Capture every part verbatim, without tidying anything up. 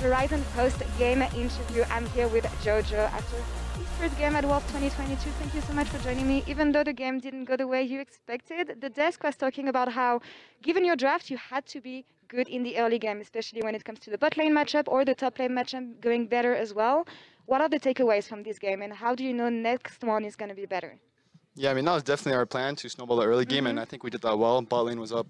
Verizon post-game interview. I'm here with Jojo after his first game at Worlds twenty twenty-two. Thank you so much for joining me. Even though the game didn't go the way you expected, the desk was talking about how, given your draft, you had to be good in the early game, especially when it comes to the bot lane matchup or the top lane matchup going better as well. What are the takeaways from this game, and how do you know next one is going to be better? Yeah, I mean, that was definitely our plan, to snowball the early mm-hmm. game, and I think we did that well. Bot lane was up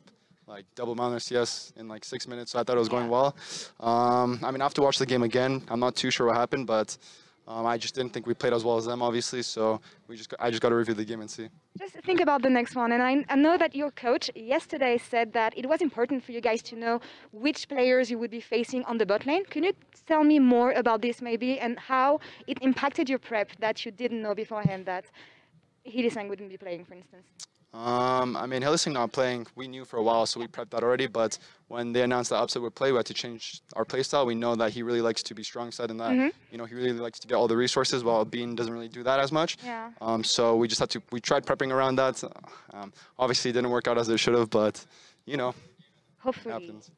like double amount of C S in like six minutes, so I thought it was going yeah. well. Um, I mean, I have to watch the game again. I'm not too sure what happened, but um, I just didn't think we played as well as them, obviously. So we just, I just got to review the game and see. Just think about the next one. And I, I know that your coach yesterday said that it was important for you guys to know which players you would be facing on the bot lane. Can you tell me more about this maybe, and how it impacted your prep that you didn't know beforehand that Hidesang wouldn't be playing, for instance? Um, I mean, Hillsing not playing, we knew for a while, so we prepped that already, but when they announced that Upset would play, we had to change our play style. We know that he really likes to be strong side, and that, mm-hmm. you know, he really likes to get all the resources, while Bean doesn't really do that as much. Yeah. Um, so we just had to, we tried prepping around that. Um, obviously, it didn't work out as it should have, but, you know. Hopefully,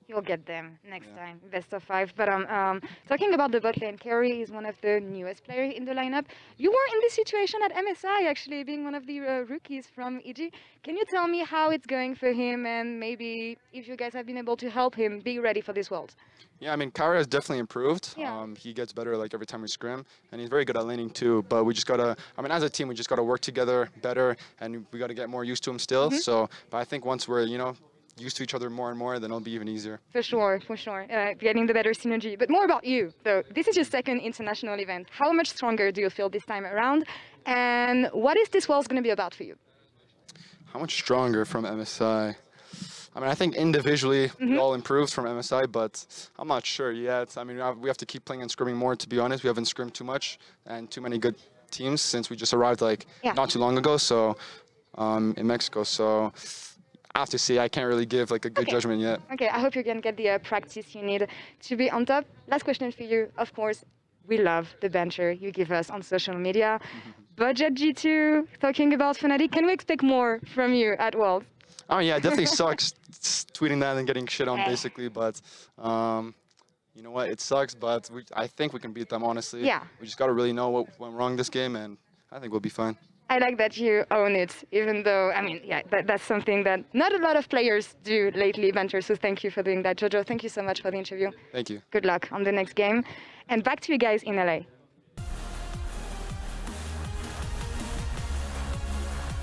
you'll get them next yeah. time, best of five. But um, um, talking about the bot lane, Carry is one of the newest players in the lineup. You were in this situation at M S I, actually, being one of the uh, rookies from E G. Can you tell me how it's going for him, and maybe if you guys have been able to help him be ready for this world? Yeah, I mean, Kai'Sa has definitely improved. Yeah. Um, he gets better like every time we scrim, and he's very good at laning too. But we just gotta, I mean, as a team, we just gotta work together better, and we gotta get more used to him still. Mm-hmm. So, but I think once we're, you know, used to each other more and more, then it'll be even easier. For sure, for sure. Uh, getting the better synergy. But more about you, though. This is your second international event. How much stronger do you feel this time around? And what is this world going to be about for you? How much stronger from M S I? I mean, I think individually mm-hmm. we all improved from M S I, but I'm not sure yet. I mean, we have to keep playing and scrimming more, to be honest. We haven't scrimmed too much and too many good teams since we just arrived, like, yeah. not too long ago, so um, in Mexico. So I have to see. I can't really give like a good okay. judgment yet. Okay, I hope you can get the uh, practice you need to be on top. Last question for you. Of course, we love the banter you give us on social media. Budget G two, talking about Fnatic. Can we expect more from you at Worlds? Oh yeah, it definitely sucks tweeting that and getting shit on basically, but um, you know what? It sucks, but we, I think we can beat them, honestly. Yeah. We just got to really know what went wrong this game, and I think we'll be fine. I like that you own it, even though, I mean, yeah, that, that's something that not a lot of players do lately, Banter, so thank you for doing that. Jojo, thank you so much for the interview. Thank you. Good luck on the next game. And back to you guys in L A.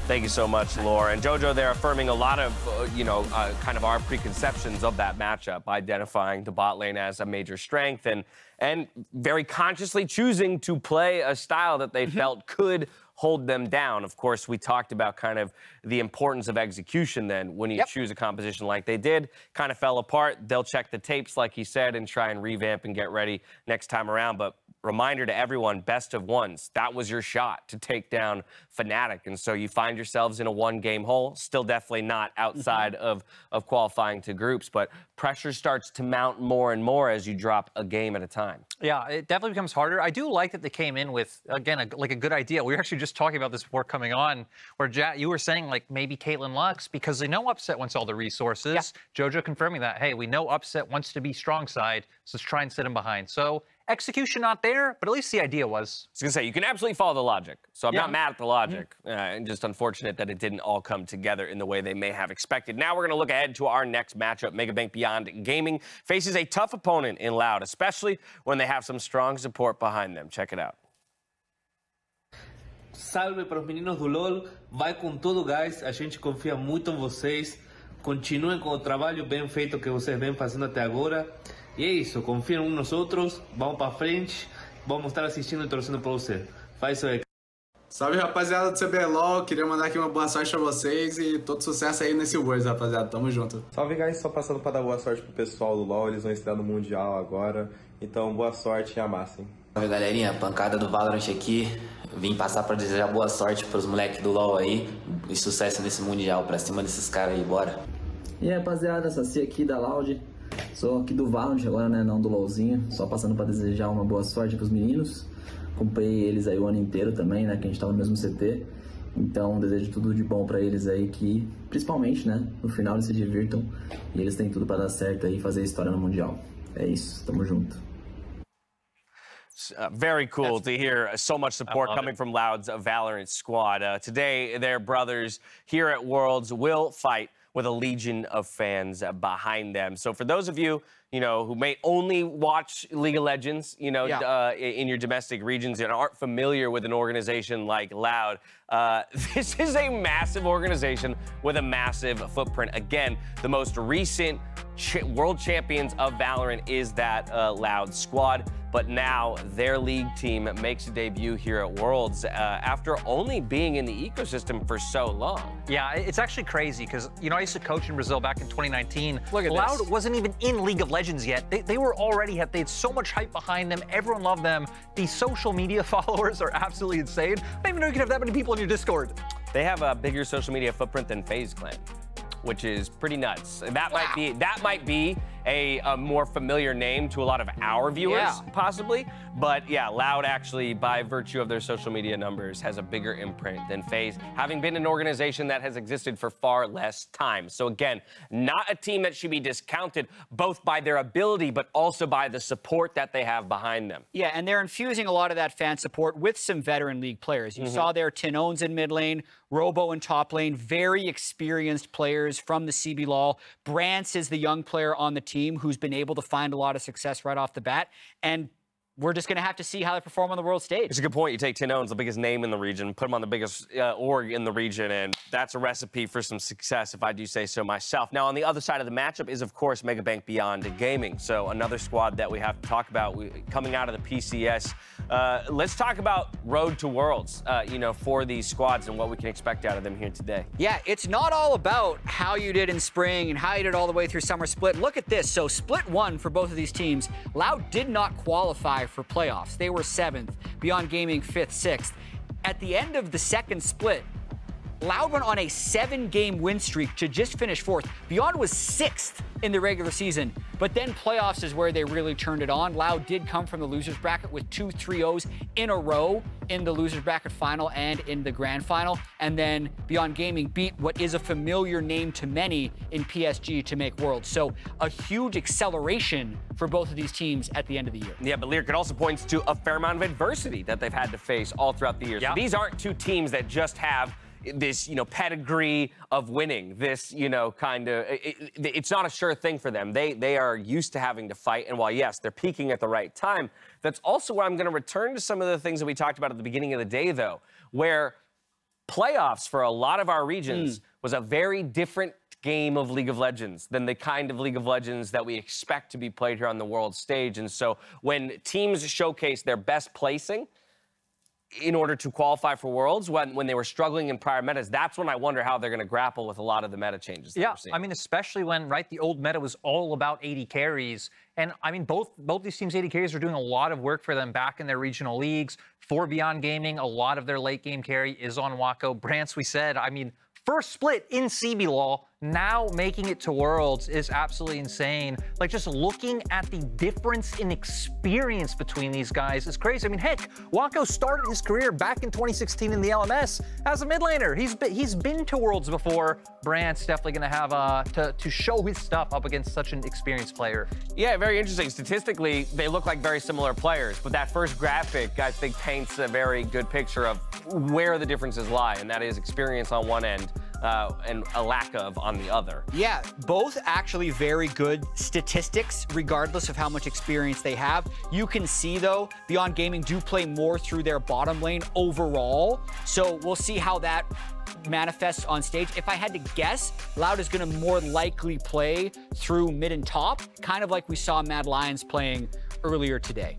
Thank you so much, Laura. And Jojo, they're affirming a lot of, uh, you know, uh, kind of our preconceptions of that matchup, identifying the bot lane as a major strength and, and very consciously choosing to play a style that they felt could hold them down. Of course, we talked about kind of the importance of execution then when you yep. choose a composition like they did. Kind of fell apart. They'll check the tapes, like he said, and try and revamp and get ready next time around. But reminder to everyone, best of ones. That was your shot to take down Fnatic. And so you find yourselves in a one-game hole. Still definitely not outside mm-hmm. of, of qualifying to groups. But pressure starts to mount more and more as you drop a game at a time. Yeah, it definitely becomes harder. I do like that they came in with, again, a, like a good idea. We were actually just talking about this before coming on, where Jack, you were saying, like, maybe Caitlyn Lux, because they know Upset wants all the resources. Yeah. Jojo confirming that, hey, we know Upset wants to be strong side, so let's try and sit him behind. So execution not there, but at least the idea was. I was going to say, you can absolutely follow the logic. So I'm yeah. not mad at the logic. Mm-hmm. uh, and just unfortunate that it didn't all come together in the way they may have expected. Now we're going to look ahead to our next matchup. MegaBank Beyond Gaming faces a tough opponent in Loud, especially when they have some strong support behind them. Check it out. Salve para os meninos do LoL. Vai com tudo, guys. A gente confia muito em vocês. Continuem com o trabalho bem feito que vocês vêm fazendo até agora. E é isso, confiam em nós outros, vamos para frente, vamos estar assistindo e torcendo para você. Faz seu recado. Salve, rapaziada do C B LOL, queria mandar aqui uma boa sorte para vocês e todo sucesso aí nesse Worlds, rapaziada, tamo junto. Salve, guys, só passando para dar boa sorte pro pessoal do LoL, eles vão estrear no Mundial agora, então boa sorte e amassem. Salve, galerinha, pancada do Valorant aqui, vim passar para desejar boa sorte pros moleques do LoL aí e sucesso nesse Mundial, pra cima desses caras aí, bora. E aí, rapaziada, Saci aqui da Loud. Sou aqui do Valorant agora, né, não do LoLzinho, só passando para desejar uma boa sorte pros meninos. Acompanhei eles aí o ano inteiro também, né, que a gente tava no mesmo C T. Então, desejo tudo de bom para eles aí, que principalmente, né, no final eles se divirtam e eles têm tudo para dar certo aí e fazer história no Mundial. É isso, tamo junto. Uh, very cool That's to hear so much support coming it. from Loud's Valorant squad. Uh, today, their brothers here at Worlds will fight with a legion of fans behind them. So for those of you, you know, who may only watch League of Legends, you know, yeah. uh, in your domestic regions and aren't familiar with an organization like Loud, uh, this is a massive organization with a massive footprint. Again, the most recent ch world champions of Valorant is that uh, Loud squad. But now their league team makes a debut here at Worlds uh, after only being in the ecosystem for so long. Yeah, it's actually crazy because, you know, I used to coach in Brazil back in twenty nineteen. Look at Loud this. wasn't even in League of Legends yet. They, they were already, had, they had so much hype behind them. Everyone loved them. The social media followers are absolutely insane. I didn't even know you could have that many people in your Discord. They have a bigger social media footprint than FaZe Clan, which is pretty nuts. That wow. might be, that might be a, a more familiar name to a lot of our viewers, yeah. possibly. But yeah, Loud actually, by virtue of their social media numbers, has a bigger imprint than FaZe, having been an organization that has existed for far less time. So again, not a team that should be discounted, both by their ability, but also by the support that they have behind them. Yeah, and they're infusing a lot of that fan support with some veteran league players. You mm-hmm. saw there TinOwns in mid lane, Robo in top lane, very experienced players from the C B L O L. Brance is the young player on the team who's been able to find a lot of success right off the bat. And we're just going to have to see how they perform on the world stage. It's a good point. You take TinOwns, the biggest name in the region, put them on the biggest uh, org in the region, and that's a recipe for some success, if I do say so myself. Now, on the other side of the matchup is, of course, MegaBank Beyond Gaming. So another squad that we have to talk about we, coming out of the P C S. Uh, let's talk about Road to Worlds, uh, you know, for these squads and what we can expect out of them here today. Yeah, it's not all about how you did in spring and how you did all the way through summer split. Look at this. So split one for both of these teams. Loud did not qualify for playoffs. They were seventh, Beyond Gaming fifth, sixth. At the end of the second split, Loud went on a seven game win streak to just finish fourth. Beyond was sixth in the regular season, but then playoffs is where they really turned it on. Loud did come from the losers bracket with two three ohs in a row in the losers bracket final and in the grand final, and then Beyond Gaming beat what is a familiar name to many in P S G to make Worlds. So a huge acceleration for both of these teams at the end of the year. Yeah, but Lyric, it also points to a fair amount of adversity that they've had to face all throughout the year. Yeah. So these aren't two teams that just have this, you know, pedigree of winning, this, you know, kind of, it, it, it's not a sure thing for them. They, they are used to having to fight, and while, yes, they're peaking at the right time, that's also where I'm going to return to some of the things that we talked about at the beginning of the day, though, where playoffs for a lot of our regions mm. was a very different game of League of Legends than the kind of League of Legends that we expect to be played here on the world stage. And so when teams showcase their best placing in order to qualify for Worlds, when, when they were struggling in prior metas, that's when I wonder how they're going to grapple with a lot of the meta changes that yeah, we're seeing. I mean, especially when, right, the old meta was all about A D carries. And, I mean, both both these teams' A D carries are doing a lot of work for them back in their regional leagues. For Beyond Gaming, a lot of their late-game carry is on Wako. Brance, we said, I mean, first split in C B L O L, now making it to Worlds is absolutely insane. Like, just looking at the difference in experience between these guys is crazy. I mean, heck, Wako started his career back in twenty sixteen in the L M S as a mid laner. He's been, he's been to Worlds before. Brant's definitely going to have uh, to, to show his stuff up against such an experienced player. Yeah, very interesting. Statistically, they look like very similar players, but that first graphic, I think, paints a very good picture of where the differences lie, and that is experience on one end, Uh, and a lack of on the other. Yeah, both actually very good statistics, regardless of how much experience they have. You can see, though, Beyond Gaming do play more through their bottom lane overall, so we'll see how that manifests on stage. If I had to guess, Loud is going to more likely play through mid and top, kind of like we saw Mad Lions playing earlier today.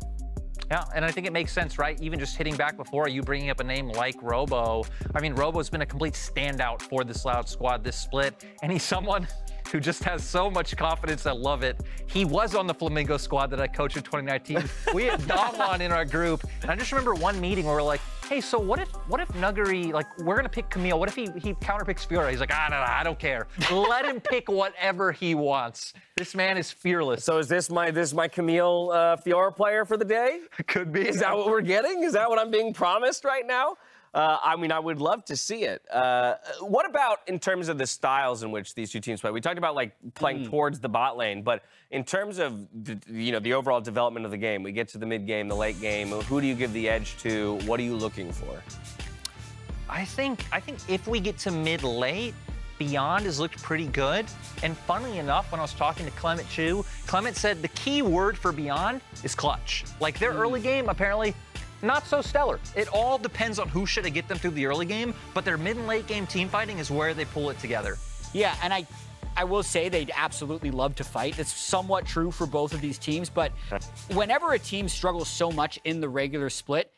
Yeah, and I think it makes sense, right? Even just hitting back before you bringing up a name like Robo. I mean, Robo's been a complete standout for this Loud squad this split, and he's someone who just has so much confidence. I love it. He was on the Flamingo squad that I coached in twenty nineteen. We had Domlon in our group, and I just remember one meeting where we're like, hey, so what if what if Nuggery, like, we're going to pick Camille. What if he, he counterpicks Fiora? He's like, ah, no, no, I don't care. Let him pick whatever he wants. This man is fearless. So is this my this my Camille uh, Fiora player for the day? Could be. Is that what we're getting? Is that what I'm being promised right now? Uh, I mean, I would love to see it. Uh, what about in terms of the styles in which these two teams play? We talked about like playing mm. towards the bot lane, but in terms of the, you know, the overall development of the game, we get to the mid game, the late game. Who do you give the edge to? What are you looking for? I think I think if we get to mid late, Beyond has looked pretty good. And funnily enough, when I was talking to Clement Chu, Clement said the key word for Beyond is clutch. Like their mm. early game, apparently. Not so stellar. It all depends on who should get them through the early game, but their mid and late game team fighting is where they pull it together. Yeah, and I I will say they'd absolutely love to fight. That's somewhat true for both of these teams, but whenever a team struggles so much in the regular split,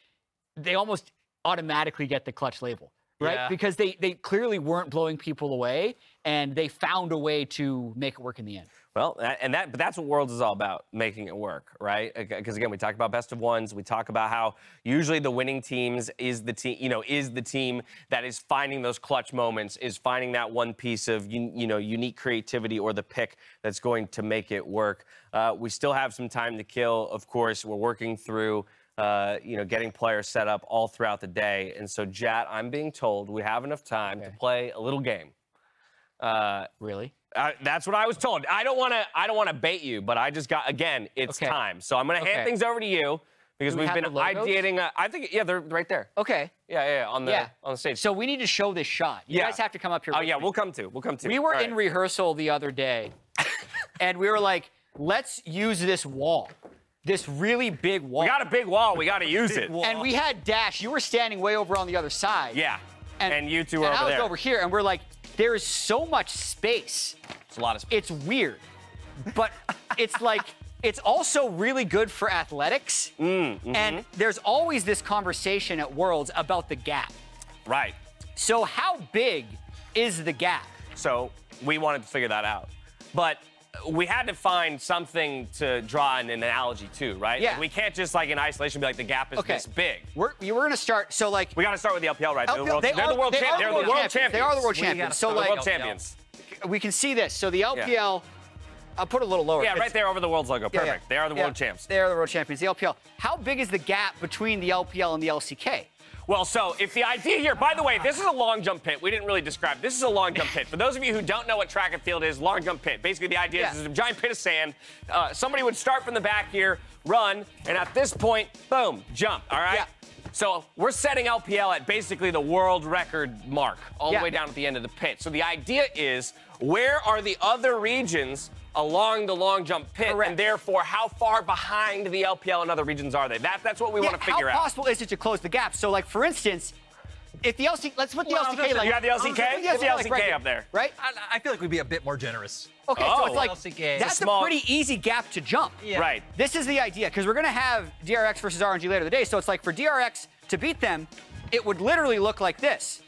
they almost automatically get the clutch label, right? Yeah. Because they, they clearly weren't blowing people away, and they found a way to make it work in the end. Well, and that, but that's what Worlds is all about, making it work, right? Because again, we talk about best of ones. We talk about how usually the winning teams is the team, you know, is the team that is finding those clutch moments, is finding that one piece of, you, you know, unique creativity or the pick that's going to make it work. Uh, we still have some time to kill, of course. We're working through, uh, you know, getting players set up all throughout the day. And so, Jat, I'm being told we have enough time okay. to play a little game. Uh, really? Uh, that's what I was told. I don't want to. I don't want to bait you, but I just got. Again, it's okay. time. So I'm gonna hand okay. things over to you because Do we we've been ideating. A, I think yeah, they're right there. Okay. Yeah, yeah, on the yeah. on the stage. So we need to show this shot. You yeah. guys have to come up here. Oh yeah, me. we'll come to. We'll come to. We were All in right. rehearsal the other day, and we were like, let's use this wall, this really big wall. We got a big wall. We got to use it. Wall. And we had Dash. You were standing way over on the other side. Yeah. And, and you two were and over I was there. over here, and we're like. There is so much space. It's a lot of space. It's weird, but it's like, it's also really good for athletics. Mm, mm-hmm. And there's always this conversation at Worlds about the gap. Right. So how big is the gap? So we wanted to figure that out, but we had to find something to draw an analogy to, right? Yeah. Like we can't just, like, in isolation be like, the gap is okay. this big. We're, we're going to start, so, like... We got to start with the L P L, right? L P L, they're, they're the world, they champ the world, world champions. champions. They are the world we champions. So, like... World champions. We can see this. So, the L P L... Yeah. I'll put it a little lower. Yeah, right there over the World's logo. Perfect. Yeah, yeah. They are the yeah. world champs. They are the world champions. The L P L. How big is the gap between the L P L and the L C K? Well, so if the idea here, by the way, this is a long jump pit. We didn't really describe. This is a long jump pit. For those of you who don't know what track and field is, long jump pit. Basically, the idea yeah. is it's a giant pit of sand. Uh, somebody would start from the back here, run, and at this point, boom, jump. All right? Yeah. So we're setting L P L at basically the world record mark, all yeah. the way down at the end of the pit. So the idea is, where are the other regions along the long jump pit, Correct. and therefore how far behind the L P L and other regions are they? That, that's what we yeah, want to figure out. How possible is it to close the gap? So, like, for instance, if the L C K, let's put the well, L C K, just, like... You got the L C K? Just, yeah, the L C K like right up there. Right? I, I feel like we'd be a bit more generous. Okay, oh. so it's like, L C K. that's a, small... a pretty easy gap to jump. Yeah. Right. This is the idea, because we're going to have D R X versus R N G later in the day, so it's like, for D R X to beat them, it would literally look like this.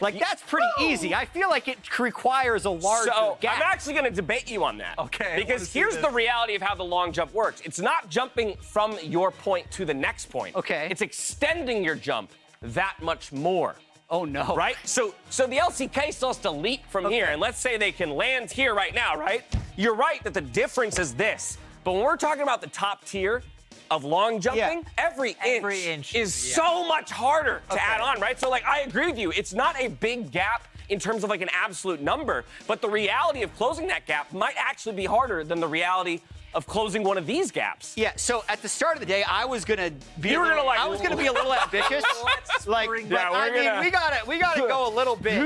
Like, that's pretty easy. I feel like it requires a larger so, gap. I'm actually going to debate you on that. Okay. Because here's the reality of how the long jump works. It's not jumping from your point to the next point. Okay. It's extending your jump that much more. Oh, no. Right? So, so the L C K still has to leap from okay. here. And let's say they can land here right now, right? You're right that the difference is this. But when we're talking about the top tier of long jumping, yeah. every, every inch, inch is yeah. so much harder to okay. add on, right? So, like, I agree with you. It's not a big gap in terms of, like, an absolute number, but the reality of closing that gap might actually be harder than the reality of closing one of these gaps. Yeah, so at the start of the day, I was gonna be you were gonna like, I was gonna be a little ambitious. Let's like, bring yeah, I gonna... mean, we gotta we gotta go a little bit.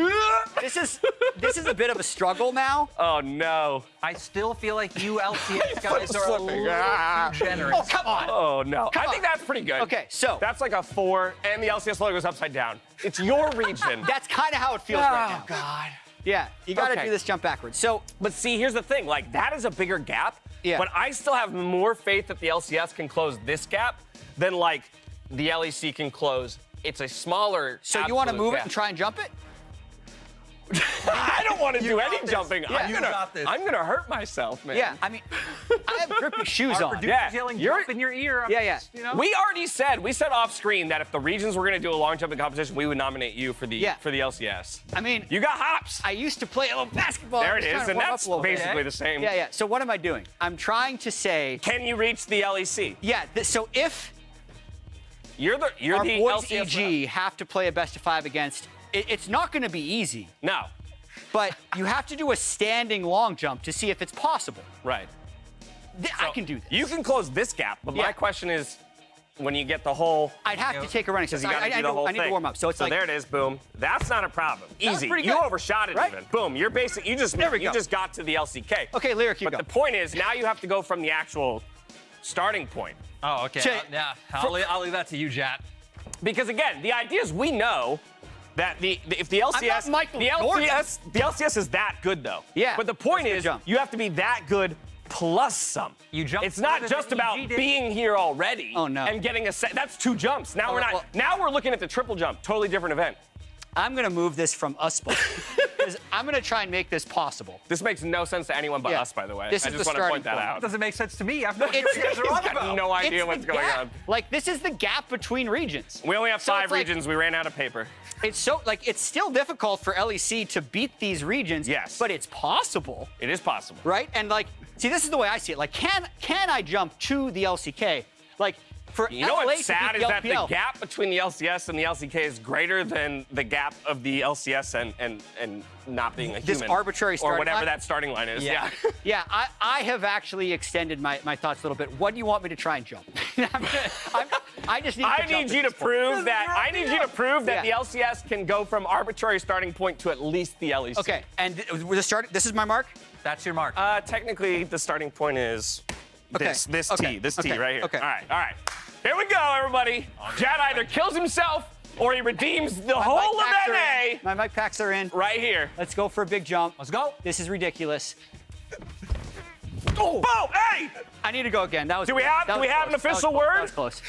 This is this is a bit of a struggle now. Oh no. I still feel like you L C S guys are slipping. a little ah. too generous. Oh, come on. Oh no. Come I think on. that's pretty good. Okay, so that's like a four, and the L C S logo is upside down. It's your region. That's kind of how it feels oh, right now. Oh God. Yeah, you gotta okay. do this jump backwards. So, but see, here's the thing. Like, that is a bigger gap. Yeah. But I still have more faith that the L C S can close this gap than, like, the L E C can close. It's a smaller So you want to move gap. it and try and jump it? I don't want to do any this. jumping. Yeah. I'm gonna, I'm gonna hurt myself, man. Yeah, I mean, I have grippy shoes Our on. Yeah, yelling, you're jump in your ear. I'm yeah, yeah. Just, you know? We already said, we said off screen that if the regions were gonna do a long jumping competition, we would nominate you for the yeah. for the L C S. I mean, you got hops. I used to play a little basketball. There it is, and that's basically bit. the same. Yeah, yeah. So what am I doing? I'm trying to say, can you reach the L E C? Yeah. Th so if You're the you're Our the boys E G have to play a best of five against. It, it's not going to be easy. No. But you have to do a standing long jump to see if it's possible. Right. Th so I can do this. You can close this gap, but yeah. my question is, when you get the whole, I'd have you know, to take a running because you got to do the whole I need thing. to warm up. So it's so like there it is. Boom. That's not a problem. Easy. You overshot it right? even. Boom. You're basic. You just there we you go. just got to the L C K. Okay, Lyric, you but go. But the point is, now you have to go from the actual starting point. Oh, okay. To, uh, yeah. I'll, for, leave, I'll leave that to you, Jat. Because again, the idea is we know that the, the if the L C S the L C S the L C S is that good though. Yeah. But the point is, you have to be that good. Plus some. You jump. It's not just about being here already. Oh no. And getting a set. That's two jumps. Now oh, we're not. Well, now we're looking at the triple jump. Totally different event. I'm gonna move this from us both. I'm gonna try and make this possible. This makes no sense to anyone but yeah. us, by the way. This I is just want to point that point. out. It doesn't make sense to me. I've no, no idea it's what's going gap. on. Like this is the gap between regions. We only have so five regions. Like, we ran out of paper. It's so like it's still difficult for L E C to beat these regions. Yes. But it's possible. It is possible. Right? And like. See, this is the way I see it. Like, can can I jump to the L C K? Like, for you know what's sad is that the gap between the L C S and the L C K is greater than the gap of the L C S and and and not being a human. This arbitrary starting line? Or whatever that starting line is. Yeah. Yeah. yeah. I I have actually extended my my thoughts a little bit. What do you want me to try and jump? I'm, I'm, I just need. I need you to prove that. I need you to prove that the L C S can go from arbitrary starting point to at least the L E C. Okay. And the start. This is my mark. That's your mark. Uh, technically, the starting point is this, okay. this okay. T, this okay. T right here. Okay. All right, all right. Here we go, everybody. Oh, Jad either kills himself or he redeems the My whole of N A. My mic packs are in. Right here. Let's go for a big jump. Let's go. This is ridiculous. Oh, Bo, hey! I need to go again. That was. Do we have? Do we have an official word? That was close.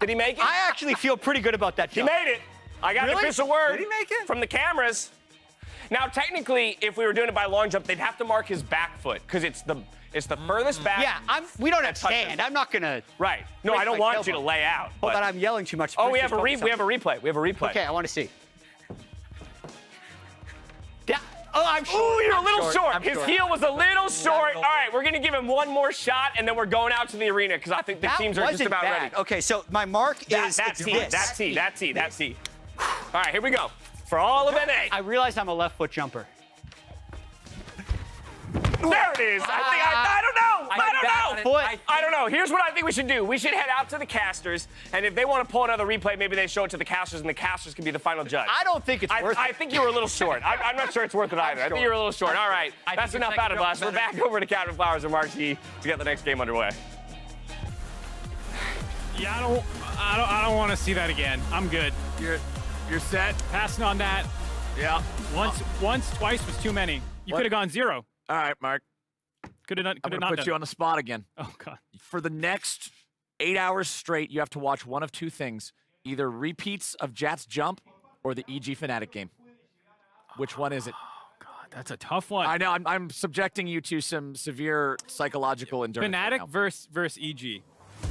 Did he make it? I actually feel pretty good about that jump. He made it. I got really? an official word. Did he make it? From the cameras. Now, technically, if we were doing it by long jump, they'd have to mark his back foot because it's the it's the furthest back. Yeah, I'm. We don't have stand. I'm not gonna. Right. No, I don't want elbow. you to lay out. But Hold on, I'm yelling too much. Oh, we have a re we have a replay. We have a replay. Okay, I want to see. Yeah. Oh, I'm. Ooh, you're I'm a little short. short. His short. heel was a little short. All right, we're gonna give him one more shot, and then we're going out to the arena because I think the that teams are just about bad. ready. Okay, so my mark that, is that T. That, that T. That T. That T. All right, here we go. For all of N A. I realize I'm a left foot jumper. There it is. I think I, I don't know. I, I don't know. Foot. I, I don't know. Here's what I think we should do. We should head out to the casters, and if they want to pull another replay, maybe they show it to the casters, and the casters can be the final judge. I don't think it's I, worth I, it. I think you were a little short. I, I'm not sure it's worth it either. I think you were a little short. All right. I That's enough out of us. Better. We're back over to Captain Flowers and Marquis to get the next game underway. Yeah, I don't. I don't. I don't want to see that again. I'm good. You're. You're set. Passing on that. Yeah. Once, oh. once, twice was too many. You could have gone zero. All right, Mark. Could have done. Could have not. I'm gonna put you on the spot again. Oh God. For the next eight hours straight, you have to watch one of two things: either repeats of Jat's jump or the E G Fnatic game. Which one is it? Oh God, that's a tough one. I know. I'm, I'm subjecting you to some severe psychological endurance. Fnatic right versus versus E G.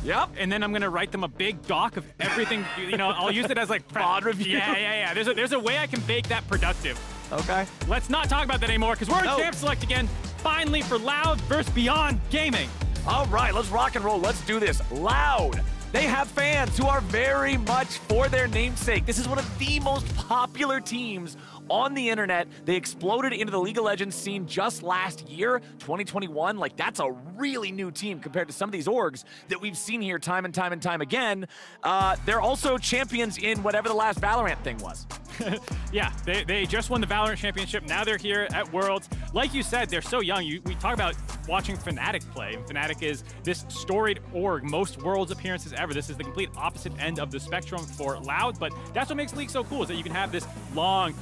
Yep, and then I'm gonna write them a big doc of everything. You know, I'll use it as like pod review. Yeah, yeah, yeah. There's a there's a way I can make that productive. Okay. Let's not talk about that anymore because we're in no. Champ Select again. Finally for Loud versus Beyond Gaming. All right, let's rock and roll. Let's do this. Loud. They have fans who are very much for their namesake. This is one of the most popular teams on the internet. They exploded into the League of Legends scene just last year, twenty twenty-one. Like, that's a really new team compared to some of these orgs that we've seen here time and time and time again. Uh, they're also champions in whatever the last Valorant thing was. yeah, they, they just won the Valorant Championship. Now they're here at Worlds. Like you said, they're so young. You, we talk about watching Fnatic play. And Fnatic is this storied org, most Worlds appearances ever. This is the complete opposite end of the spectrum for Loud, but that's what makes League so cool is that you can have this long,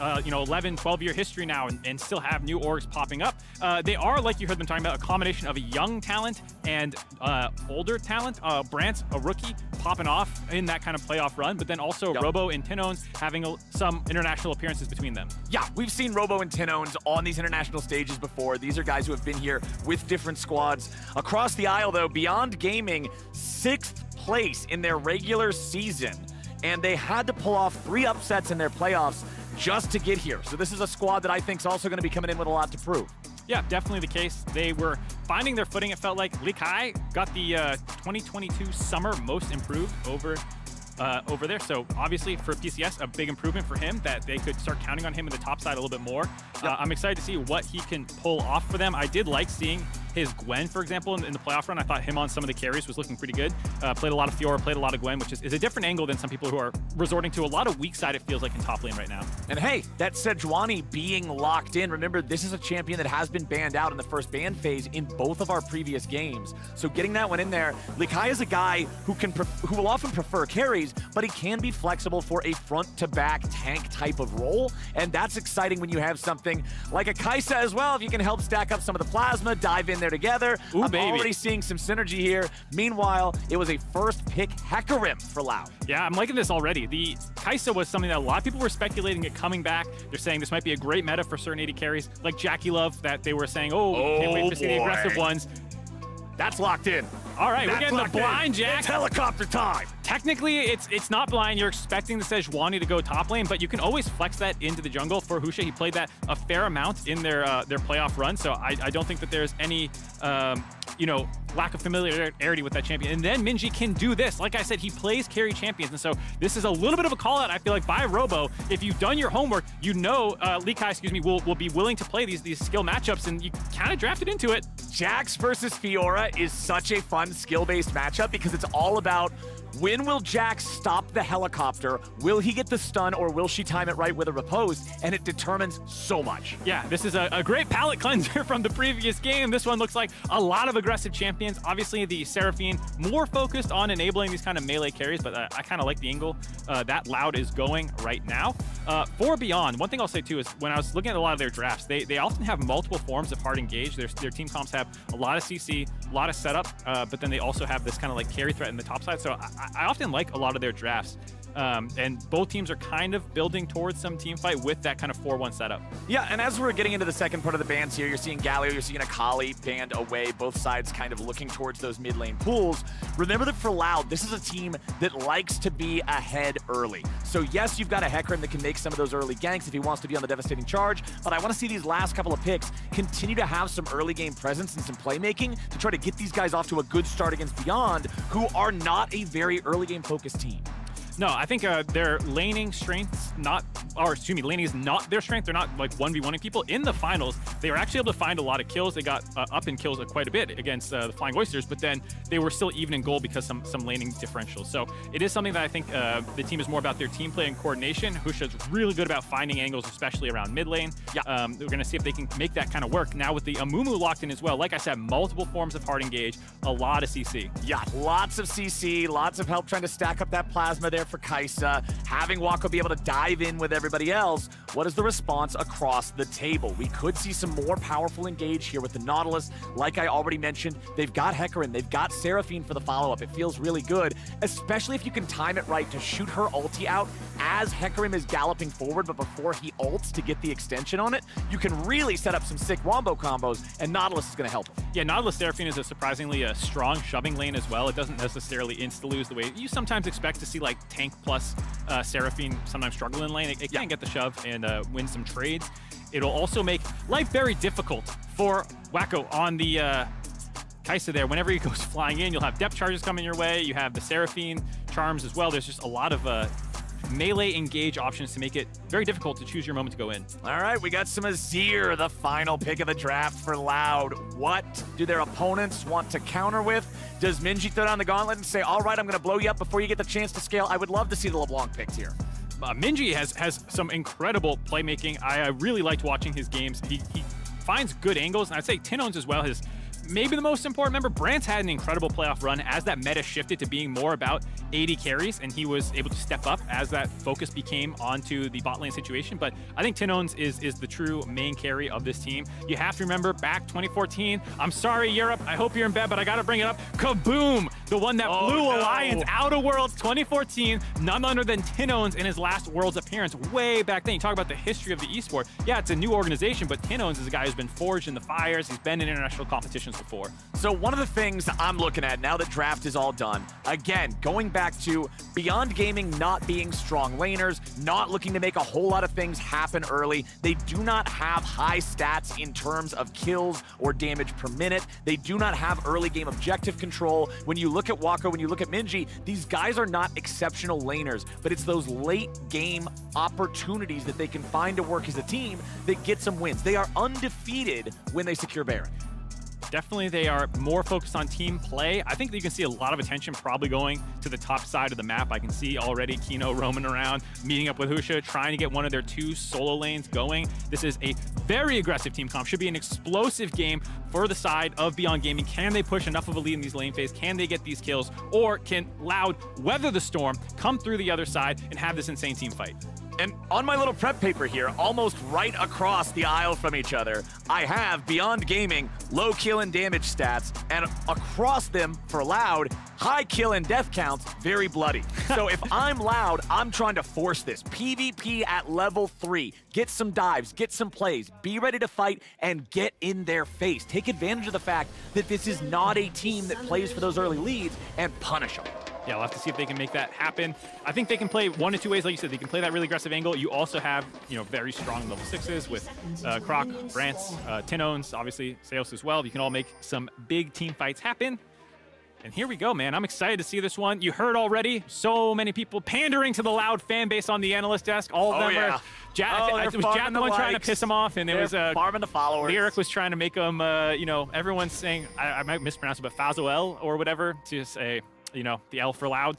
Uh, you know, eleven, twelve year history now and, and still have new orgs popping up. Uh, they are, like you heard them talking about, a combination of a young talent and uh, older talent. Uh, Brance, a rookie, popping off in that kind of playoff run, but then also yep. Robo and TinOwns having a, some international appearances between them. Yeah, we've seen Robo and TinOwns on these international stages before. These are guys who have been here with different squads. Across the aisle, though, Beyond Gaming, sixth place in their regular season, and they had to pull off three upsets in their playoffs just to get here. So this is a squad that I think is also going to be coming in with a lot to prove. Yeah, definitely the case. They were finding their footing, it felt like. Likai got the uh, twenty twenty-two summer most improved over uh, over there. So obviously for P C S, a big improvement for him that they could start counting on him in the top side a little bit more. Yep. Uh, I'm excited to see what he can pull off for them. I did like seeing his Gwen, for example, in, in the playoff run. I thought him on some of the carries was looking pretty good. Uh, played a lot of Fiora, played a lot of Gwen, which is, is a different angle than some people who are resorting to a lot of weak side, it feels like, in top lane right now. And hey, that Sejuani being locked in. Remember, this is a champion that has been banned out in the first ban phase in both of our previous games. So getting that one in there, Likai is a guy who can who will often prefer carries, but he can be flexible for a front-to-back tank type of role. And that's exciting when you have something like a Kai'Sa as well. If you can help stack up some of the plasma, dive in there together. Ooh, I'm baby. already seeing some synergy here. Meanwhile, it was a first pick Hecarim for Loud. Yeah, I'm liking this already. The Kai'Sa was something that a lot of people were speculating it coming back. They're saying this might be a great meta for certain A D carries, like Jackie Love, that they were saying, oh, oh can't wait to see boy. the aggressive ones. That's locked in. All right, That's we're getting the blind, in. Jack. It's helicopter time. Technically, it's it's not blind. You're expecting the Sejuani to go top lane, but you can always flex that into the jungle. For Husha, he played that a fair amount in their uh, their playoff run, so I, I don't think that there's any um, you know lack of familiarity with that champion. And then Minji can do this. Like I said, he plays carry champions, and so this is a little bit of a call out, I feel like, by Robo. If you've done your homework, you know uh, Likai, excuse me, will will be willing to play these these skill matchups, and you kind of drafted into it. Jax versus Fiora is such a fun skill-based matchup because it's all about when will Jax stop the helicopter? Will he get the stun, or will she time it right with a riposte? And it determines so much. Yeah, this is a, a great palate cleanser from the previous game. This one looks like a lot of aggressive champions. Obviously, the Seraphine more focused on enabling these kind of melee carries, but uh, I kind of like the angle uh, that Loud is going right now. Uh, for Beyond, one thing I'll say too is when I was looking at a lot of their drafts, they, they often have multiple forms of hard engage. Their, their team comps have a lot of C C, a lot of setup, uh, but then they also have this kind of like carry threat in the top side. So I, I often like a lot of their drafts, um, and both teams are kind of building towards some team fight with that kind of four one setup. Yeah, and as we're getting into the second part of the bans here, you're seeing Galio, you're seeing Akali banned away, both sides kind of looking towards those mid lane pools. Remember that for Loud, this is a team that likes to be ahead early. So yes, you've got a Hecarim that can make some of those early ganks if he wants to be on the devastating charge, but I want to see these last couple of picks continue to have some early game presence and some playmaking to try to get these guys off to a good start against Beyond, who are not a very early game focused team. No, I think uh, their laning strengths not, or excuse me, laning is not their strength. They're not like one v one-ing people. In the finals, they were actually able to find a lot of kills. They got uh, up in kills quite a bit against uh, the Flying Oysters, but then they were still even in goal because some some laning differentials. So it is something that I think uh, the team is more about their team play and coordination. Husha's really good about finding angles, especially around mid lane. Yeah. Um, we're gonna see if they can make that kind of work. Now with the Amumu locked in as well, like I said, multiple forms of hard engage, a lot of C C. Yeah, lots of C C, lots of help trying to stack up that plasma there for Kai'Sa, having Wako be able to dive in with everybody else. What is the response across the table? We could see some more powerful engage here with the Nautilus. Like I already mentioned, they've got Hecarim, they've got Seraphine for the follow-up. It feels really good, especially if you can time it right to shoot her ulti out as Hecarim is galloping forward, but before he ults to get the extension on it, you can really set up some sick wombo combos, and Nautilus is going to help him. Yeah, Nautilus Seraphine is a surprisingly a strong shoving lane as well. It doesn't necessarily insta-lose the way you sometimes expect to see, like tank plus uh, Seraphine sometimes struggle in lane. It, it yeah. can get the shove and uh, win some trades. It'll also make life very difficult for Wako on the uh, Kai'Sa there. Whenever he goes flying in, you'll have depth charges coming your way. You have the Seraphine charms as well. There's just a lot of uh, melee engage options to make it very difficult to choose your moment to go in. All right, we got some Azir, the final pick of the draft for Loud. What do their opponents want to counter with? Does Minji throw down the gauntlet and say, all right, I'm going to blow you up before you get the chance to scale? I would love to see the LeBlanc picked here. Uh, Minji has, has some incredible playmaking. I, I really liked watching his games. He, he finds good angles, and I'd say TinOwns as well has maybe the most important member. Brance had an incredible playoff run as that meta shifted to being more about A D carries, and he was able to step up as that focus became onto the bot lane situation. But I think TinOwns is, is the true main carry of this team. You have to remember back twenty fourteen, I'm sorry, Europe, I hope you're in bed, but I gotta bring it up. Kaboom! The one that oh, blew no. Alliance out of Worlds twenty fourteen, none other than TinOwns in his last Worlds appearance way back then. You talk about the history of the esport. Yeah, it's a new organization, but TinOwns is a guy who's been forged in the fires. He's been in international competitions before. So one of the things I'm looking at now that draft is all done, again, going back to Beyond Gaming not being strong laners, not looking to make a whole lot of things happen early. They do not have high stats in terms of kills or damage per minute. They do not have early game objective control. When you look look at Wako, when you look at Minji, these guys are not exceptional laners, but it's those late game opportunities that they can find to work as a team that get some wins. They are undefeated when they secure Baron. Definitely, they are more focused on team play. I think that you can see a lot of attention probably going to the top side of the map. I can see already Kino roaming around, meeting up with Husha, trying to get one of their two solo lanes going. This is a very aggressive team comp. Should be an explosive game for the side of Beyond Gaming. Can they push enough of a lead in these lane phase? Can they get these kills? Or can Loud weather the storm, come through the other side, and have this insane team fight? And on my little prep paper here, almost right across the aisle from each other, I have Beyond Gaming, low kill and damage stats, and across them for Loud, high kill and death counts, very bloody. So if I'm Loud, I'm trying to force this. PvP at level three. Get some dives, get some plays, be ready to fight, and get in their face. Take advantage of the fact that this is not a team that plays for those early leads, and punish them. Yeah, we'll have to see if they can make that happen. I think they can play one of two ways. Like you said, they can play that really aggressive angle. You also have, you know, very strong level sixes with uh, Croc, Brance, uh, TinOwns, obviously, Ceos as well. You can all make some big team fights happen. And here we go, man. I'm excited to see this one. You heard already so many people pandering to the Loud fan base on the analyst desk. All of oh, them yeah. are... Ja oh, it was Jack the one likes. trying to piss him off, and it was uh, farming the followers. Lyric was trying to make him, uh, you know, everyone's saying, I, I might mispronounce it, but Fazoel or whatever, to say... you know, the L for Loud.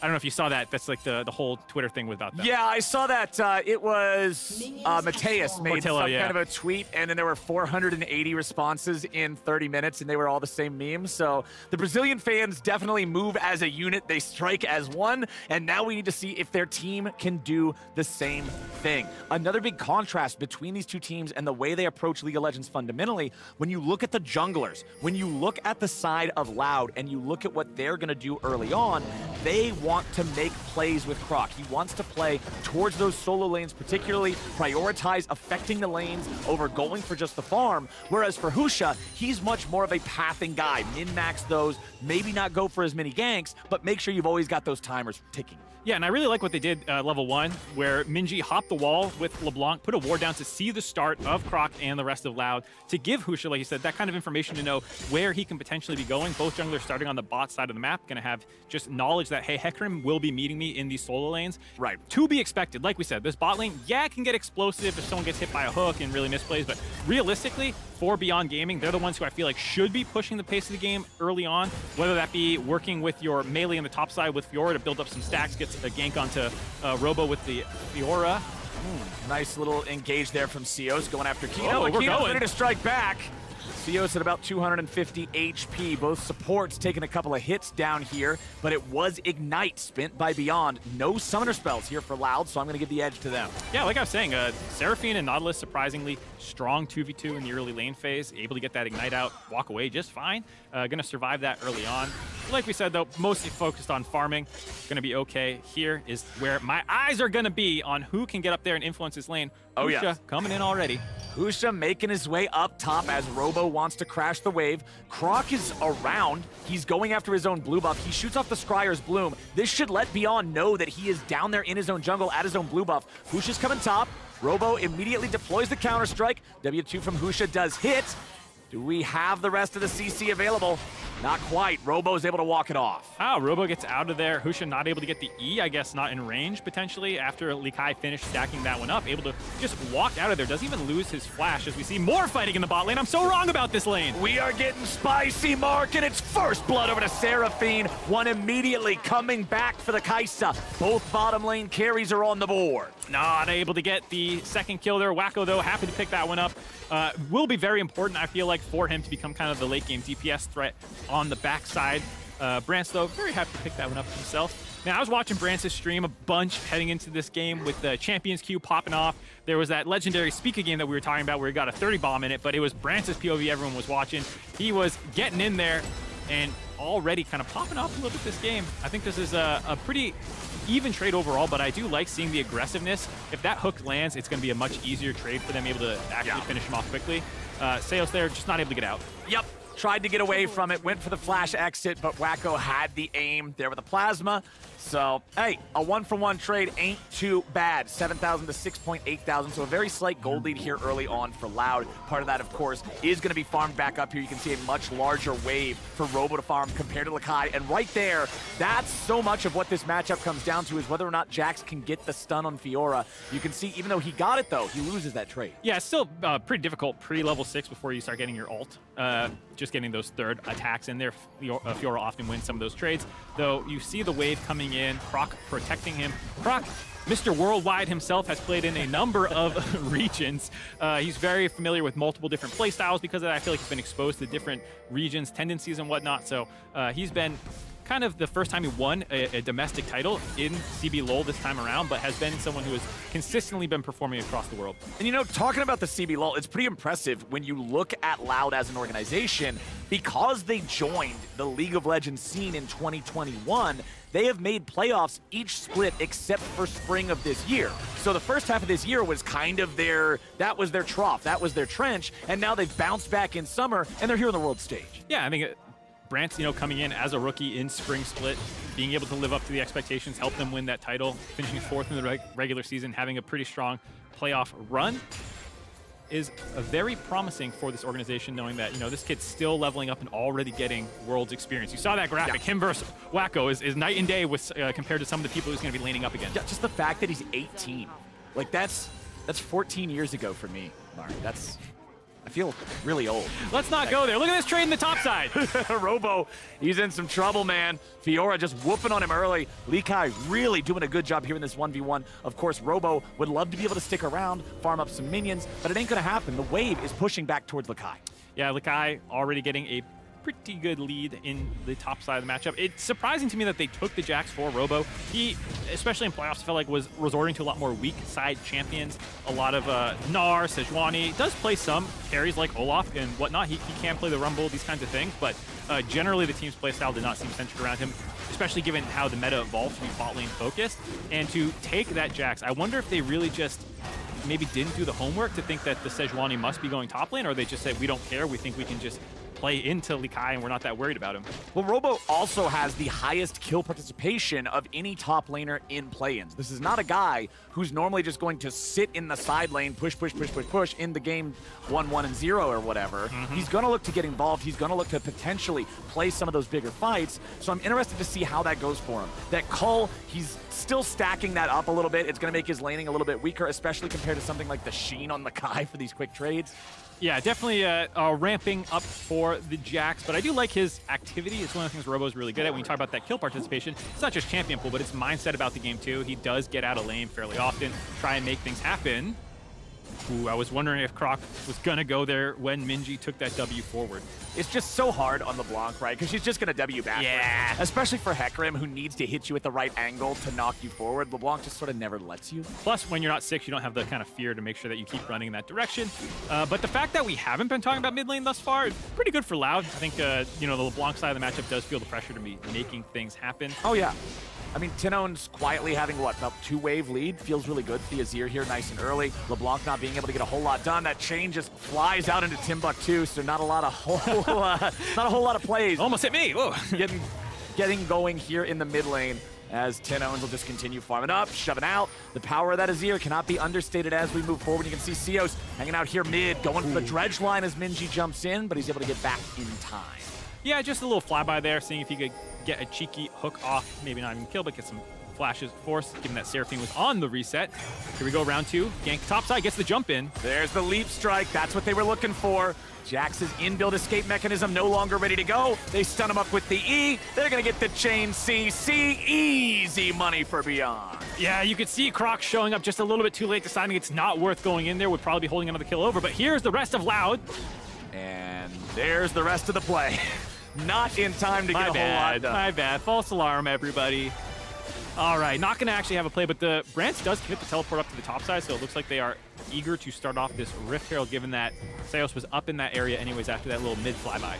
I don't know if you saw that. That's like the, the whole Twitter thing about that. Yeah, I saw that. Uh, it was uh, Mateus made Portillo, some yeah. kind of a tweet, and then there were four hundred eighty responses in thirty minutes, and they were all the same meme. So the Brazilian fans definitely move as a unit. They strike as one, and now we need to see if their team can do the same thing. Another big contrast between these two teams and the way they approach League of Legends fundamentally, when you look at the junglers, when you look at the side of Loud, and you look at what they're going to do early on, they want to make plays with Croc. He wants to play towards those solo lanes, particularly prioritize affecting the lanes over going for just the farm, whereas for Husha, he's much more of a pathing guy. Min-max those, maybe not go for as many ganks, but make sure you've always got those timers ticking. Yeah, and I really like what they did uh, level one, where Minji hopped the wall with LeBlanc, put a ward down to see the start of Croc and the rest of Loud, to give Husha, like you said, that kind of information to know where he can potentially be going. Both junglers starting on the bot side of the map, gonna have just knowledge that, hey, Hecarim will be meeting me in these solo lanes. Right. To be expected, like we said, this bot lane, yeah, it can get explosive if someone gets hit by a hook and really misplays, but realistically, for Beyond Gaming, they're the ones who I feel like should be pushing the pace of the game early on, whether that be working with your melee on the top side with Fiora to build up some stacks, get a gank onto uh, Robo with the Fiora. Ooh, nice little engage there from Ceos going after Kino. Oh, and Kino's ready to strike back. Ceos at about two hundred fifty H P. Both supports taking a couple of hits down here, but it was Ignite spent by Beyond. No summoner spells here for Loud, so I'm going to give the edge to them. Yeah, like I was saying, uh, Seraphine and Nautilus surprisingly strong two v two in the early lane phase, able to get that Ignite out, walk away just fine. Uh, going to survive that early on. Like we said, though, mostly focused on farming. Going to be okay. Here is where my eyes are going to be on who can get up there and influence this lane. Oh, Husha yeah. coming in already. Husha making his way up top as Robo wants to crash the wave. Croc is around. He's going after his own blue buff. He shoots off the Scryer's Bloom. This should let Beyond know that he is down there in his own jungle at his own blue buff. Husha's coming top. Robo immediately deploys the counter-strike. W two from Husha does hit. Do we have the rest of the C C available? Not quite. Robo's able to walk it off. Ah, oh, Robo gets out of there. Husha not able to get the E, I guess not in range, potentially, after Likai finished stacking that one up. Able to just walk out of there. Doesn't even lose his flash as we see more fighting in the bot lane. I'm so wrong about this lane. We are getting spicy, Mark, and it's first blood over to Seraphine. One immediately coming back for the Kai'Sa. Both bottom lane carries are on the board. Not able to get the second kill there. Wako, though, happy to pick that one up. Uh, will be very important, I feel like, for him to become kind of the late game D P S threat on the backside. Uh, Brance, though, very happy to pick that one up himself. Now, I was watching Brance's stream a bunch heading into this game with the Champions Queue popping off. There was that legendary Speaker game that we were talking about where he got a thirty bomb in it, but it was Brance's P O V everyone was watching. He was getting in there and already kind of popping off a little bit this game. I think this is a, a pretty even trade overall, but I do like seeing the aggressiveness. If that hook lands, it's going to be a much easier trade for them, able to actually yeah. finish him off quickly. Uh, Ceos there, just not able to get out. Yep. tried to get away from it, went for the flash exit, but Wako had the aim there with the plasma. So, hey, a one-for-one trade ain't too bad. seven thousand to six point eight thousand, so a very slight gold lead here early on for Loud. Part of that, of course, is going to be farmed back up here. You can see a much larger wave for Robo to farm compared to Likai. And right there, that's so much of what this matchup comes down to, is whether or not Jax can get the stun on Fiora. You can see, even though he got it, though, he loses that trade. Yeah, it's still uh, pretty difficult pre-level six before you start getting your ult. Uh, just getting those third attacks in there. Fiora often wins some of those trades, though you see the wave coming in, Croc protecting him. Croc, Mister Worldwide himself, has played in a number of regions. Uh, he's very familiar with multiple different play styles because of that. I feel like he's been exposed to different regions, tendencies, and whatnot. So uh, he's been kind of the first time he won a, a domestic title in C B LOL this time around, but has been someone who has consistently been performing across the world. And you know, talking about the C B LOL, it's pretty impressive when you look at Loud as an organization, because they joined the League of Legends scene in twenty twenty-one. They have made playoffs each split except for spring of this year. So the first half of this year was kind of their, that was their trough, that was their trench, and now they've bounced back in summer, and they're here on the world stage. Yeah, I mean, Brance, you know, coming in as a rookie in spring split, being able to live up to the expectations, help them win that title, finishing fourth in the reg regular season, having a pretty strong playoff run, is a very promising for this organization, knowing that, you know, this kid's still leveling up and already getting world's experience. You saw that graphic. Yeah. Him versus Wako is, is night and day with uh, compared to some of the people he's going to be laning up against. Yeah, just the fact that he's eighteen. Like, that's that's fourteen years ago for me, Mark. That's... I feel really old. Let's not go there. Look at this trade in the top side. Robo, he's in some trouble, man. Fiora just whooping on him early. Likai really doing a good job here in this one v one. Of course, Robo would love to be able to stick around, farm up some minions, but it ain't going to happen. The wave is pushing back towards Likai. Yeah, Likai already getting a pretty good lead in the top side of the matchup. It's surprising to me that they took the Jax for Robo. He, especially in playoffs, felt like was resorting to a lot more weak side champions. A lot of uh, Gnar, Sejuani, does play some carries like Olaf and whatnot. He, he can play the Rumble, these kinds of things, but uh, generally the team's playstyle did not seem centered around him, especially given how the meta evolved to be bot lane focused. And to take that Jax, I wonder if they really just maybe didn't do the homework to think that the Sejuani must be going top lane, or they just said, we don't care, we think we can just play into Likai and we're not that worried about him. Well, Robo also has the highest kill participation of any top laner in play-ins. This is not a guy who's normally just going to sit in the side lane, push, push, push, push, push, in the game one one and zero or whatever. Mm-hmm. He's going to look to get involved. He's going to look to potentially play some of those bigger fights. So I'm interested to see how that goes for him. That Cull, he's still stacking that up a little bit. It's going to make his laning a little bit weaker, especially compared to something like the Sheen on Likai for these quick trades. Yeah, definitely uh, uh, ramping up for the Jax, but I do like his activity. It's one of the things Robo's really good at when you talk about that kill participation. It's not just champion pool, but it's mindset about the game too. He does get out of lane fairly often, try and make things happen. Ooh, I was wondering if Croc was going to go there when Minji took that W forward. It's just so hard on LeBlanc, right? Because she's just going to W backwards. Yeah. Especially for Hecarim, who needs to hit you at the right angle to knock you forward. LeBlanc just sort of never lets you. Plus, when you're not six, you don't have the kind of fear to make sure that you keep running in that direction. Uh, but the fact that we haven't been talking about mid lane thus far is pretty good for Loud. I think, uh, you know, the LeBlanc side of the matchup does feel the pressure to be making things happen. Oh, yeah. I mean, TinOwns quietly having, what, about two-wave lead? Feels really good for the Azir here, nice and early. LeBlanc not being able to get a whole lot done. That chain just flies out into Timbuktu, so not a lot of whole, uh, not a whole lot of plays. Almost hit me, whoa. Getting, getting going here in the mid lane as TinOwns will just continue farming up, shoving out. The power of that Azir cannot be understated as we move forward. You can see Ceos hanging out here mid, going for the dredge line as Minji jumps in, but he's able to get back in time. Yeah, just a little flyby there, seeing if he could get a cheeky hook off, maybe not even kill, but get some flashes force, given that Seraphine was on the reset. Here we go, round two. Gank topside, gets the jump in. There's the leap strike, that's what they were looking for. Jax's inbuilt escape mechanism no longer ready to go. They stun him up with the E. They're gonna get the chain C C. Easy money for Beyond. Yeah, you could see Croc showing up just a little bit too late, deciding it's not worth going in there, would probably be holding another kill over, but here's the rest of Loud. And there's the rest of the play. Not in time to my get a bad, whole lot done. My bad. False alarm, everybody. All right, not going to actually have a play, but the Brance does commit the teleport up to the top side, so it looks like they are eager to start off this Rift Herald, given that Ceos was up in that area anyways after that little mid flyby.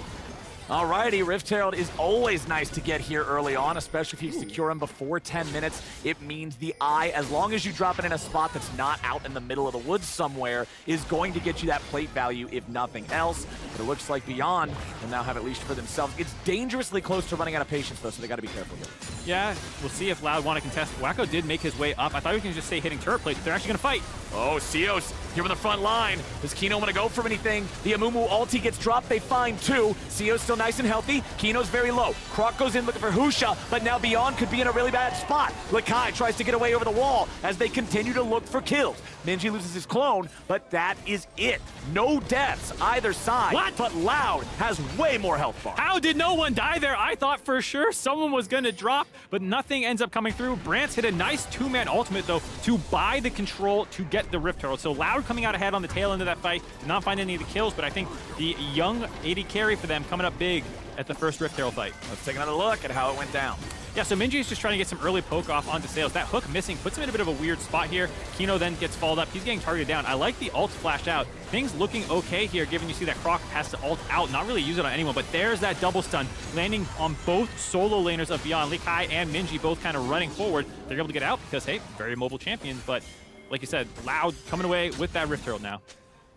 Alrighty, Rift Herald is always nice to get here early on, especially if you secure him before ten minutes. It means the eye, as long as you drop it in a spot that's not out in the middle of the woods somewhere, is going to get you that plate value, if nothing else. But it looks like Beyond will now have at least for themselves. It's dangerously close to running out of patience, though, so they got to be careful here. Yeah, we'll see if Loud want to contest. Wako did make his way up. I thought he was going to just stay hitting turret plates. They're actually going to fight. Oh, Ceos here on the front line. Does Kino want to go for anything? The Amumu ulti gets dropped. They find two. Ceos still nice and healthy. Kino's very low. Croc goes in looking for Husha, but now Beyond could be in a really bad spot. Likai tries to get away over the wall as they continue to look for kills. Minji loses his clone, but that is it. No deaths either side. What? But Loud has way more health bar. How did no one die there? I thought for sure someone was going to drop, but nothing ends up coming through. Brance hit a nice two-man ultimate, though, to buy the control to get the Rift Herald. So Loud coming out ahead on the tail end of that fight. Did not find any of the kills, but I think the young A D carry for them coming up big at the first Rift Herald fight. Let's take another look at how it went down. Yeah, so Minji is just trying to get some early poke off onto Ceos. That hook missing puts him in a bit of a weird spot here. Kino then gets followed up. He's getting targeted down. I like the ult flash out. Things looking okay here, given you see that Croc has to ult out. Not really use it on anyone, but there's that double stun landing on both solo laners of Beyond. Likai and Minji both kind of running forward. They're able to get out because, hey, very mobile champions. But like you said, Loud coming away with that Rift Herald now.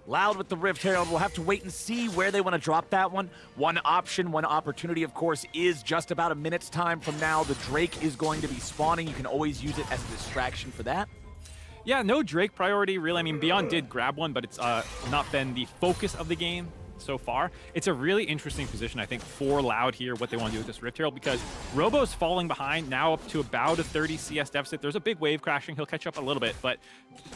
Loud with the Rift Herald. We'll have to wait and see where they want to drop that one. One option, one opportunity, of course, is just about a minute's time from now. The Drake is going to be spawning. You can always use it as a distraction for that. Yeah, no Drake priority, really. I mean, Beyond did grab one, but it's uh, not been the focus of the game so far. It's a really interesting position, I think, for Loud here, what they want to do with this Rift Herald, because Robo's falling behind now up to about a thirty C S deficit. There's a big wave crashing. He'll catch up a little bit, but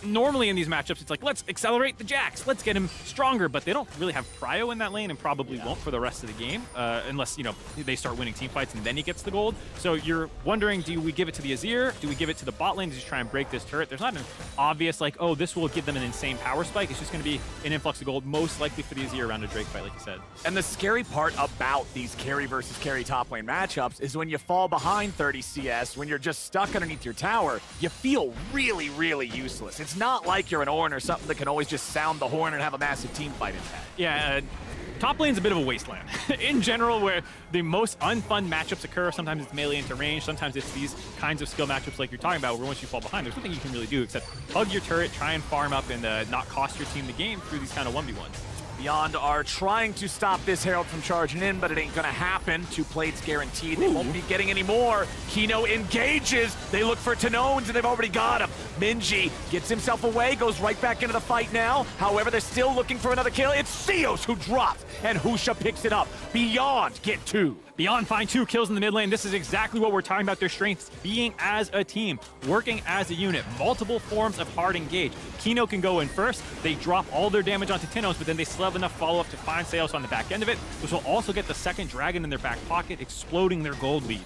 normally in these matchups, it's like, let's accelerate the Jax. Let's get him stronger, but they don't really have Cryo in that lane and probably yeah. won't for the rest of the game, uh, unless, you know, they start winning team fights and then he gets the gold. So you're wondering, do we give it to the Azir? Do we give it to the bot lane to just try and break this turret? There's not an obvious, like, oh, this will give them an insane power spike. It's just going to be an influx of gold, most likely for the Azir around a Drake fight, like you said. And the scary part about these carry versus carry top lane matchups is when you fall behind thirty C S, when you're just stuck underneath your tower, you feel really, really useless. It's not like you're an Ornn or something that can always just sound the horn and have a massive team fight impact. Yeah, uh, top lane's a bit of a wasteland. In general, where the most unfun matchups occur, sometimes it's melee into range, sometimes it's these kinds of skill matchups like you're talking about, where once you fall behind, there's nothing you can really do except hug your turret, try and farm up, and uh, not cost your team the game through these kind of one v ones. Beyond are trying to stop this Herald from charging in, but it ain't gonna happen. Two plates guaranteed. They Ooh. won't be getting any more. Kino engages. They look for TinOwns, and they've already got him. Minji gets himself away, goes right back into the fight now. However, they're still looking for another kill. It's Ceos who drops, and Husha picks it up. Beyond get two. Beyond find two kills in the mid lane. This is exactly what we're talking about, their strengths being as a team, working as a unit, multiple forms of hard engage. Kino can go in first. They drop all their damage onto TinOwns, but then they still have enough follow-up to find Ceos on the back end of it, which will also get the second dragon in their back pocket, exploding their gold lead.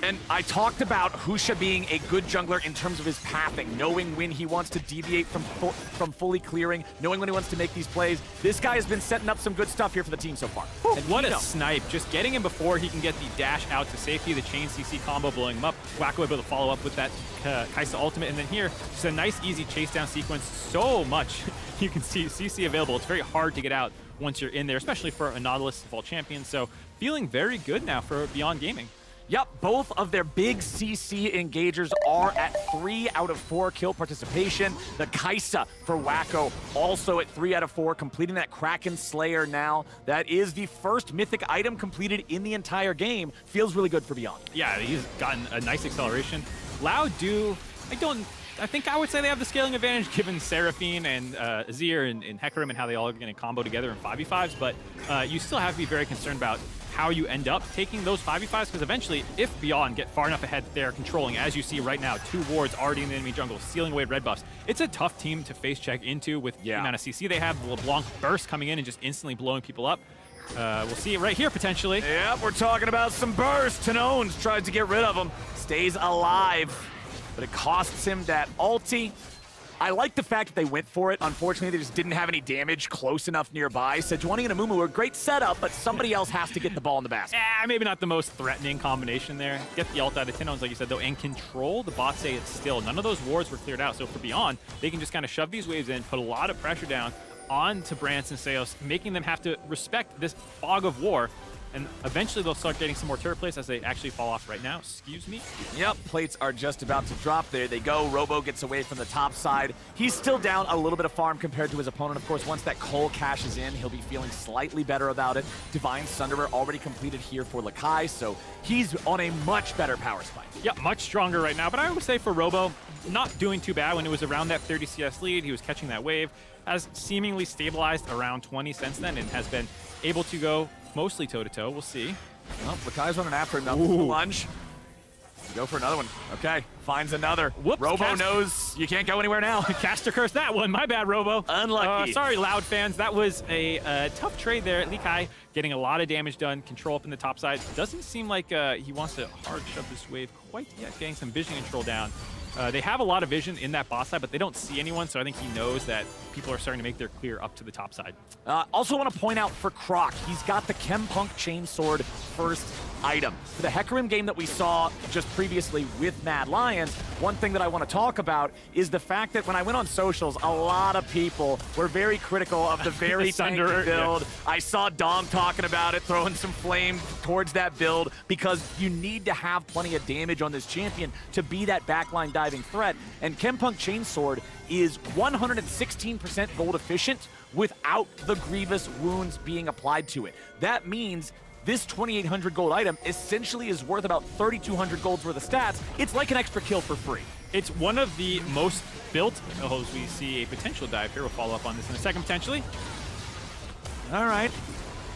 And I talked about Husha being a good jungler in terms of his pathing, knowing when he wants to deviate from fu from fully clearing, knowing when he wants to make these plays. This guy has been setting up some good stuff here for the team so far. Ooh, and what a snipe. Just getting him before he can get the dash out to safety, the chain C C combo blowing him up. Wako able to follow up with that uh, Kai'Sa ultimate. And then here, just a nice, easy chase down sequence. So much you can see C C available. It's very hard to get out once you're in there, especially for a Nautilus Fall champion. So feeling very good now for Beyond Gaming. Yep, both of their big C C engagers are at three out of four kill participation. The Kai'Sa for Wako also at three out of four, completing that Kraken Slayer now. That is the first mythic item completed in the entire game. Feels really good for Beyond. Yeah, he's gotten a nice acceleration. Loud do, I don't, I think I would say they have the scaling advantage given Seraphine and uh, Azir and, and Hecarim and how they all are going to combo together in five v fives, but uh, you still have to be very concerned about how you end up taking those five v fives, because eventually, if Beyond get far enough ahead, they're controlling, as you see right now, two wards already in the enemy jungle, stealing away red buffs. It's a tough team to face check into with yeah. the amount of C C they have, the LeBlanc burst coming in and just instantly blowing people up. Uh, we'll see it right here, potentially. Yep, we're talking about some bursts. TinOwns tried to get rid of him, stays alive, but it costs him that ulti. I like the fact that they went for it. Unfortunately, they just didn't have any damage close enough nearby. Sejuani and Amumu were a great setup, but somebody else has to get the ball in the basket. Yeah, maybe not the most threatening combination there. Get the ult out of TinOwns, like you said, though, and control the bot say it's still. None of those wards were cleared out, so for Beyond, they can just kind of shove these waves in, put a lot of pressure down onto Brance and Ceos, making them have to respect this fog of war And eventually they'll start getting some more turret plates as they actually fall off right now. Excuse me. Yep, plates are just about to drop. There they go. Robo gets away from the top side. He's still down a little bit of farm compared to his opponent. Of course, once that Cole cashes in, he'll be feeling slightly better about it. Divine Sunderer already completed here for Likai, so he's on a much better power spike. Yeah, much stronger right now. But I would say for Robo, not doing too bad when it was around that thirty C S lead. He was catching that wave. Has seemingly stabilized around twenty since then and has been able to go mostly toe-to-toe. We'll see. Well, Lakai's running after him now. Lunge. Go for another one. Okay. Finds another. Whoops, Robo cast knows you can't go anywhere now. Caster curse that one. My bad, Robo. Unlucky. Uh, sorry, Loud fans. That was a uh, tough trade there. Likai getting a lot of damage done. Control up in the top side. Doesn't seem like uh, he wants to hard shove this wave quite yet. Getting some vision control down. Uh, they have a lot of vision in that boss side, but they don't see anyone, so I think he knows that people are starting to make their clear up to the top side. Uh, also want to point out for Croc, he's got the Kempunk Chain Sword first item. For the Hecarim game that we saw just previously with Mad Lions, one thing that I want to talk about is the fact that when I went on socials, a lot of people were very critical of the very Sunderer build. Yeah. I saw Dom talking about it, throwing some flame towards that build, because you need to have plenty of damage on this champion to be that backline dive threat, and Kempunk Chainsword is one hundred sixteen percent gold efficient without the grievous wounds being applied to it. That means this twenty-eight hundred gold item essentially is worth about thirty-two hundred golds worth of stats. It's like an extra kill for free. It's one of the most built builds. We see a potential dive here. We'll follow up on this in a second, potentially. All right.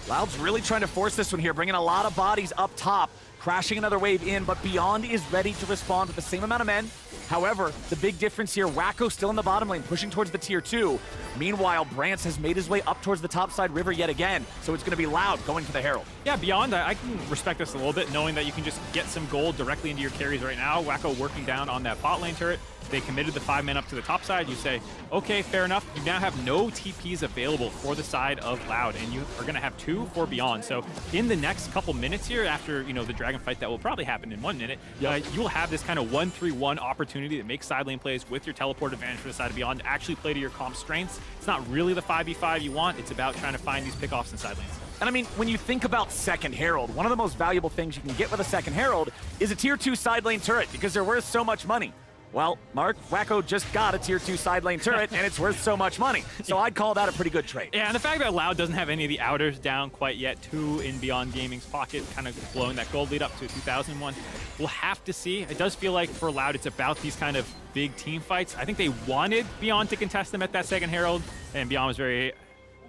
Loud's really trying to force this one here, bringing a lot of bodies up top. Crashing another wave in, but Beyond is ready to respond with the same amount of men. However, the big difference here, Wako still in the bottom lane, pushing towards the tier two. Meanwhile, Brance has made his way up towards the top side river yet again, so it's going to be Loud going for the Herald. Yeah, Beyond, I, I can respect this a little bit, knowing that you can just get some gold directly into your carries right now. Wako working down on that bot lane turret. They committed the five men up to the top side. You say, okay, fair enough. You now have no T Ps available for the side of Loud, and you are going to have two for Beyond. So in the next couple minutes here, after you know the dragon fight that will probably happen in one minute, yep. uh, you will have this kind of one three one opportunity to make side lane plays with your teleport advantage for the side of Beyond. Actually play to your comp strengths. It's not really the five v five you want. It's about trying to find these pickoffs in side lanes. And I mean, when you think about Second Herald, one of the most valuable things you can get with a Second Herald is a tier two side lane turret because they're worth so much money. Well, Mark, Wacko just got a tier two side lane turret, and it's worth so much money. So I'd call that a pretty good trade. Yeah, and the fact that Loud doesn't have any of the outers down quite yet, two in Beyond Gaming's pocket, kind of blowing that gold lead up to two thousand one, we'll have to see. It does feel like for Loud, it's about these kind of big team fights. I think they wanted Beyond to contest them at that Second Herald, and Beyond was very,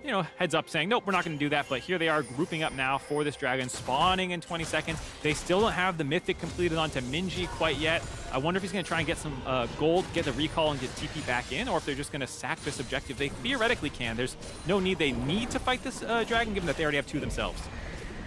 you know, heads up saying, nope, we're not going to do that. But here they are grouping up now for this dragon, spawning in twenty seconds. They still don't have the Mythic completed onto Minji quite yet. I wonder if he's going to try and get some uh, gold, get the recall, and get T P back in, or if they're just going to sack this objective. They theoretically can. There's no need. They need to fight this uh, dragon, given that they already have two themselves.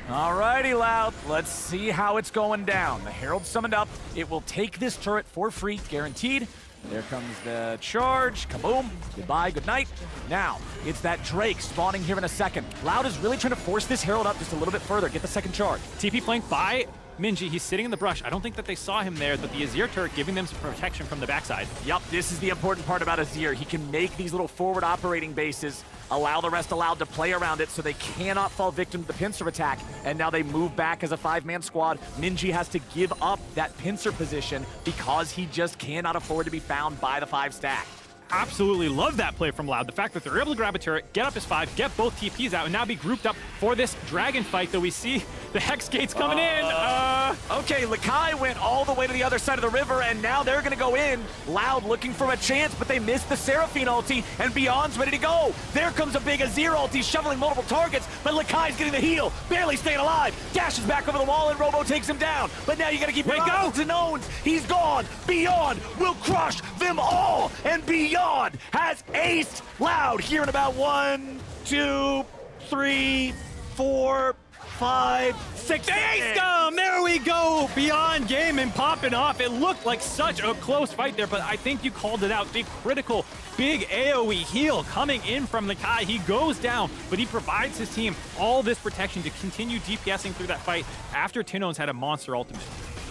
All righty, Loud. Let's see how it's going down. The Herald summoned up. It will take this turret for free, guaranteed. There comes the charge. Kaboom. Goodbye, good night. Now, it's that Drake spawning here in a second. Loud is really trying to force this Herald up just a little bit further. Get the second charge. T P flank by Minji. He's sitting in the brush. I don't think that they saw him there, but the Azir turret giving them some protection from the backside. Yep, this is the important part about Azir. He can make these little forward operating bases, allow the rest allowed to play around it so they cannot fall victim to the pincer attack. And now they move back as a five-man squad. Minji has to give up that pincer position because he just cannot afford to be found by the five stack. Absolutely love that play from Loud. The fact that they're able to grab a turret, get up as five, get both T Ps out, and now be grouped up for this dragon fight, though we see the Hex Gates coming uh, in. Uh... Okay, Likai went all the way to the other side of the river, and now they're going to go in. Loud looking for a chance, but they missed the Seraphine ulti, and Beyond's ready to go. There comes a big Azir ulti, shoveling multiple targets, but Lakai's getting the heal, barely staying alive. Dashes back over the wall, and Robo takes him down. But now you got to keep it going. TinOwns, he's gone. Beyond will crush them all, and Beyond Beyond has aced Loud here in about one, two, three, four, five, six. They aced them! There we go! Beyond Gaming popping off. It looked like such a close fight there, but I think you called it out. The critical big AoE heal coming in from Likai. He goes down, but he provides his team all this protection to continue DPSing through that fight after TinOwns had a monster ultimate.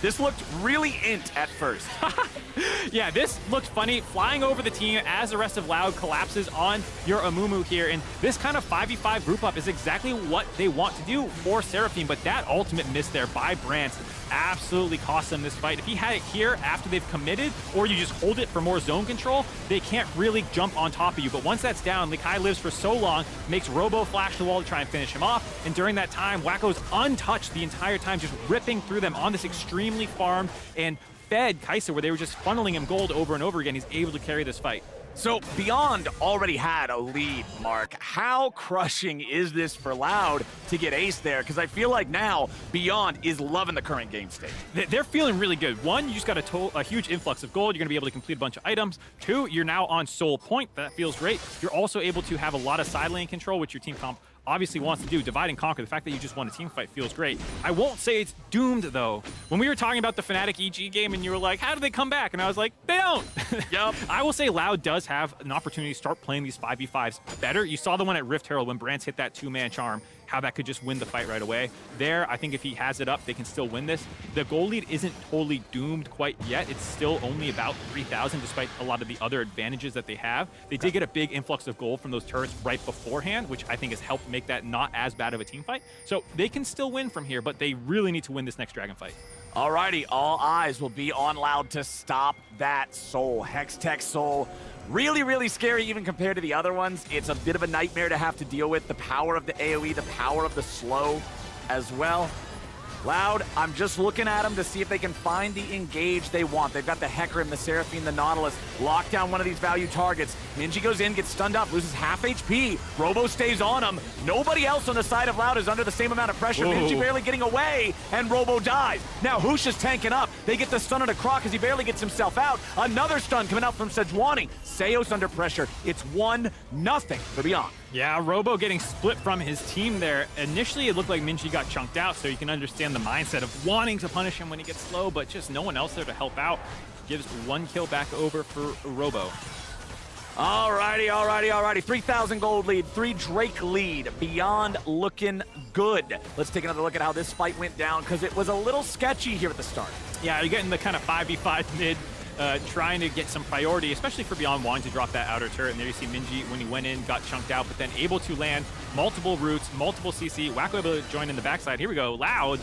This looked really int at first. Yeah, this looked funny, flying over the team as the rest of Loud collapses on your Amumu here. And this kind of five v five group up is exactly what they want to do for Seraphine, but that ultimate miss there by Brance absolutely cost them this fight. If he had it here after they've committed, or you just hold it for more zone control, they can't really jump on top of you. But once that's down, Likai lives for so long, makes Robo flash the wall to try and finish him off. And during that time, Waco's untouched the entire time, just ripping through them on this extremely farmed and fed Kai'Sa, where they were just funneling him gold over and over again. He's able to carry this fight. So Beyond already had a lead, Mark. How crushing is this for Loud to get ace there? Because I feel like now Beyond is loving the current game state. They're feeling really good. One, you just got a, a huge influx of gold. You're going to be able to complete a bunch of items. Two, you're now on sole point. That feels great. You're also able to have a lot of side lane control, which your team comp obviously wants to do. Divide and conquer. The fact that you just won a team fight feels great. I won't say it's doomed, though. When we were talking about the Fnatic E G game and you were like, how do they come back? And I was like, they don't. Yep. I will say Loud does have an opportunity to start playing these five v fives better. You saw the one at Rift Herald when Brance hit that two-man charm, how that could just win the fight right away. There, I think if he has it up, they can still win this. The goal lead isn't totally doomed quite yet. It's still only about three thousand, despite a lot of the other advantages that they have. They did get a big influx of gold from those turrets right beforehand, which I think has helped make that not as bad of a team fight. So they can still win from here, but they really need to win this next dragon fight. Alrighty, all eyes will be on Loud to stop that soul. Hex Tech soul. Really, really scary even compared to the other ones. It's a bit of a nightmare to have to deal with. The power of the AoE, the power of the slow as well. Loud, I'm just looking at them to see if they can find the engage they want. They've got the Hecarim, the Seraphine, the Nautilus. Lock down one of these value targets. Minji goes in, gets stunned up, loses half H P. Robo stays on him. Nobody else on the side of Loud is under the same amount of pressure. Whoa. Minji barely getting away, and Robo dies. Now Husha's tanking up. They get the stun on a Croc as he barely gets himself out. Another stun coming out from Sejuani. Ceos under pressure. It's one nothing for Beyond. Yeah, Robo getting split from his team there. Initially, it looked like Minji got chunked out, so you can understand the mindset of wanting to punish him when he gets slow, but just no one else there to help out. Gives one kill back over for Robo. All righty, all righty, all righty. three thousand gold lead, three Drake lead. Beyond looking good. Let's take another look at how this fight went down, because it was a little sketchy here at the start. Yeah, you're getting the kind of five v five mid. Uh, trying to get some priority, especially for Beyond wanting to drop that outer turret. And there you see Minji, when he went in, got chunked out, but then able to land multiple roots, multiple C C. Wako able to join in the backside. Here we go, Loud.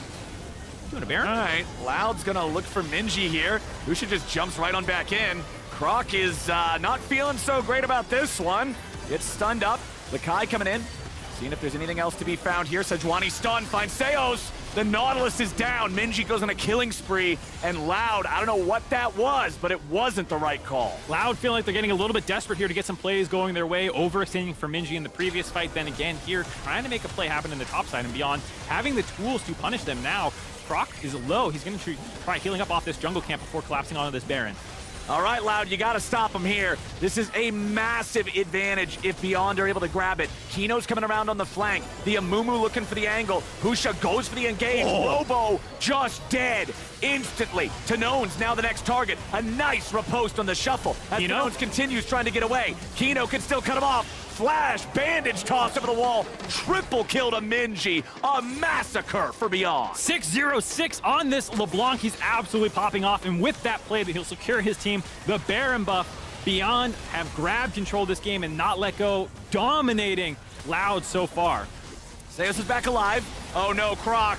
Doing a Baron. All right, Loud's gonna look for Minji here. Husha just jumps right on back in. Croc is uh, not feeling so great about this one. Gets stunned up. Likai coming in. Seeing if there's anything else to be found here. Sejuani stunned, finds Ceos. The Nautilus is down. Minji goes on a killing spree, and Loud, I don't know what that was, but it wasn't the right call. Loud feeling like they're getting a little bit desperate here to get some plays going their way, overextending for Minji in the previous fight, then again here, trying to make a play happen in the top side and Beyond, having the tools to punish them now. Croc is low. He's going to try healing up off this jungle camp before collapsing onto this Baron. All right, Loud, you got to stop him here. This is a massive advantage if Beyond are able to grab it. Kino's coming around on the flank. The Amumu looking for the angle. Husha goes for the engage. Oh. Robo just dead instantly. TinOwns now the next target. A nice riposte on the shuffle as TinOwns continues trying to get away. Kino can still cut him off. Flash, bandage toss over the wall. Triple kill to Minji. A massacre for Beyond. six zero six on this LeBlanc. He's absolutely popping off. And with that play, that he'll secure his team, the Baron buff. Beyond have grabbed control of this game and not let go. Dominating Loud so far. Zeus is back alive. Oh no, Croc.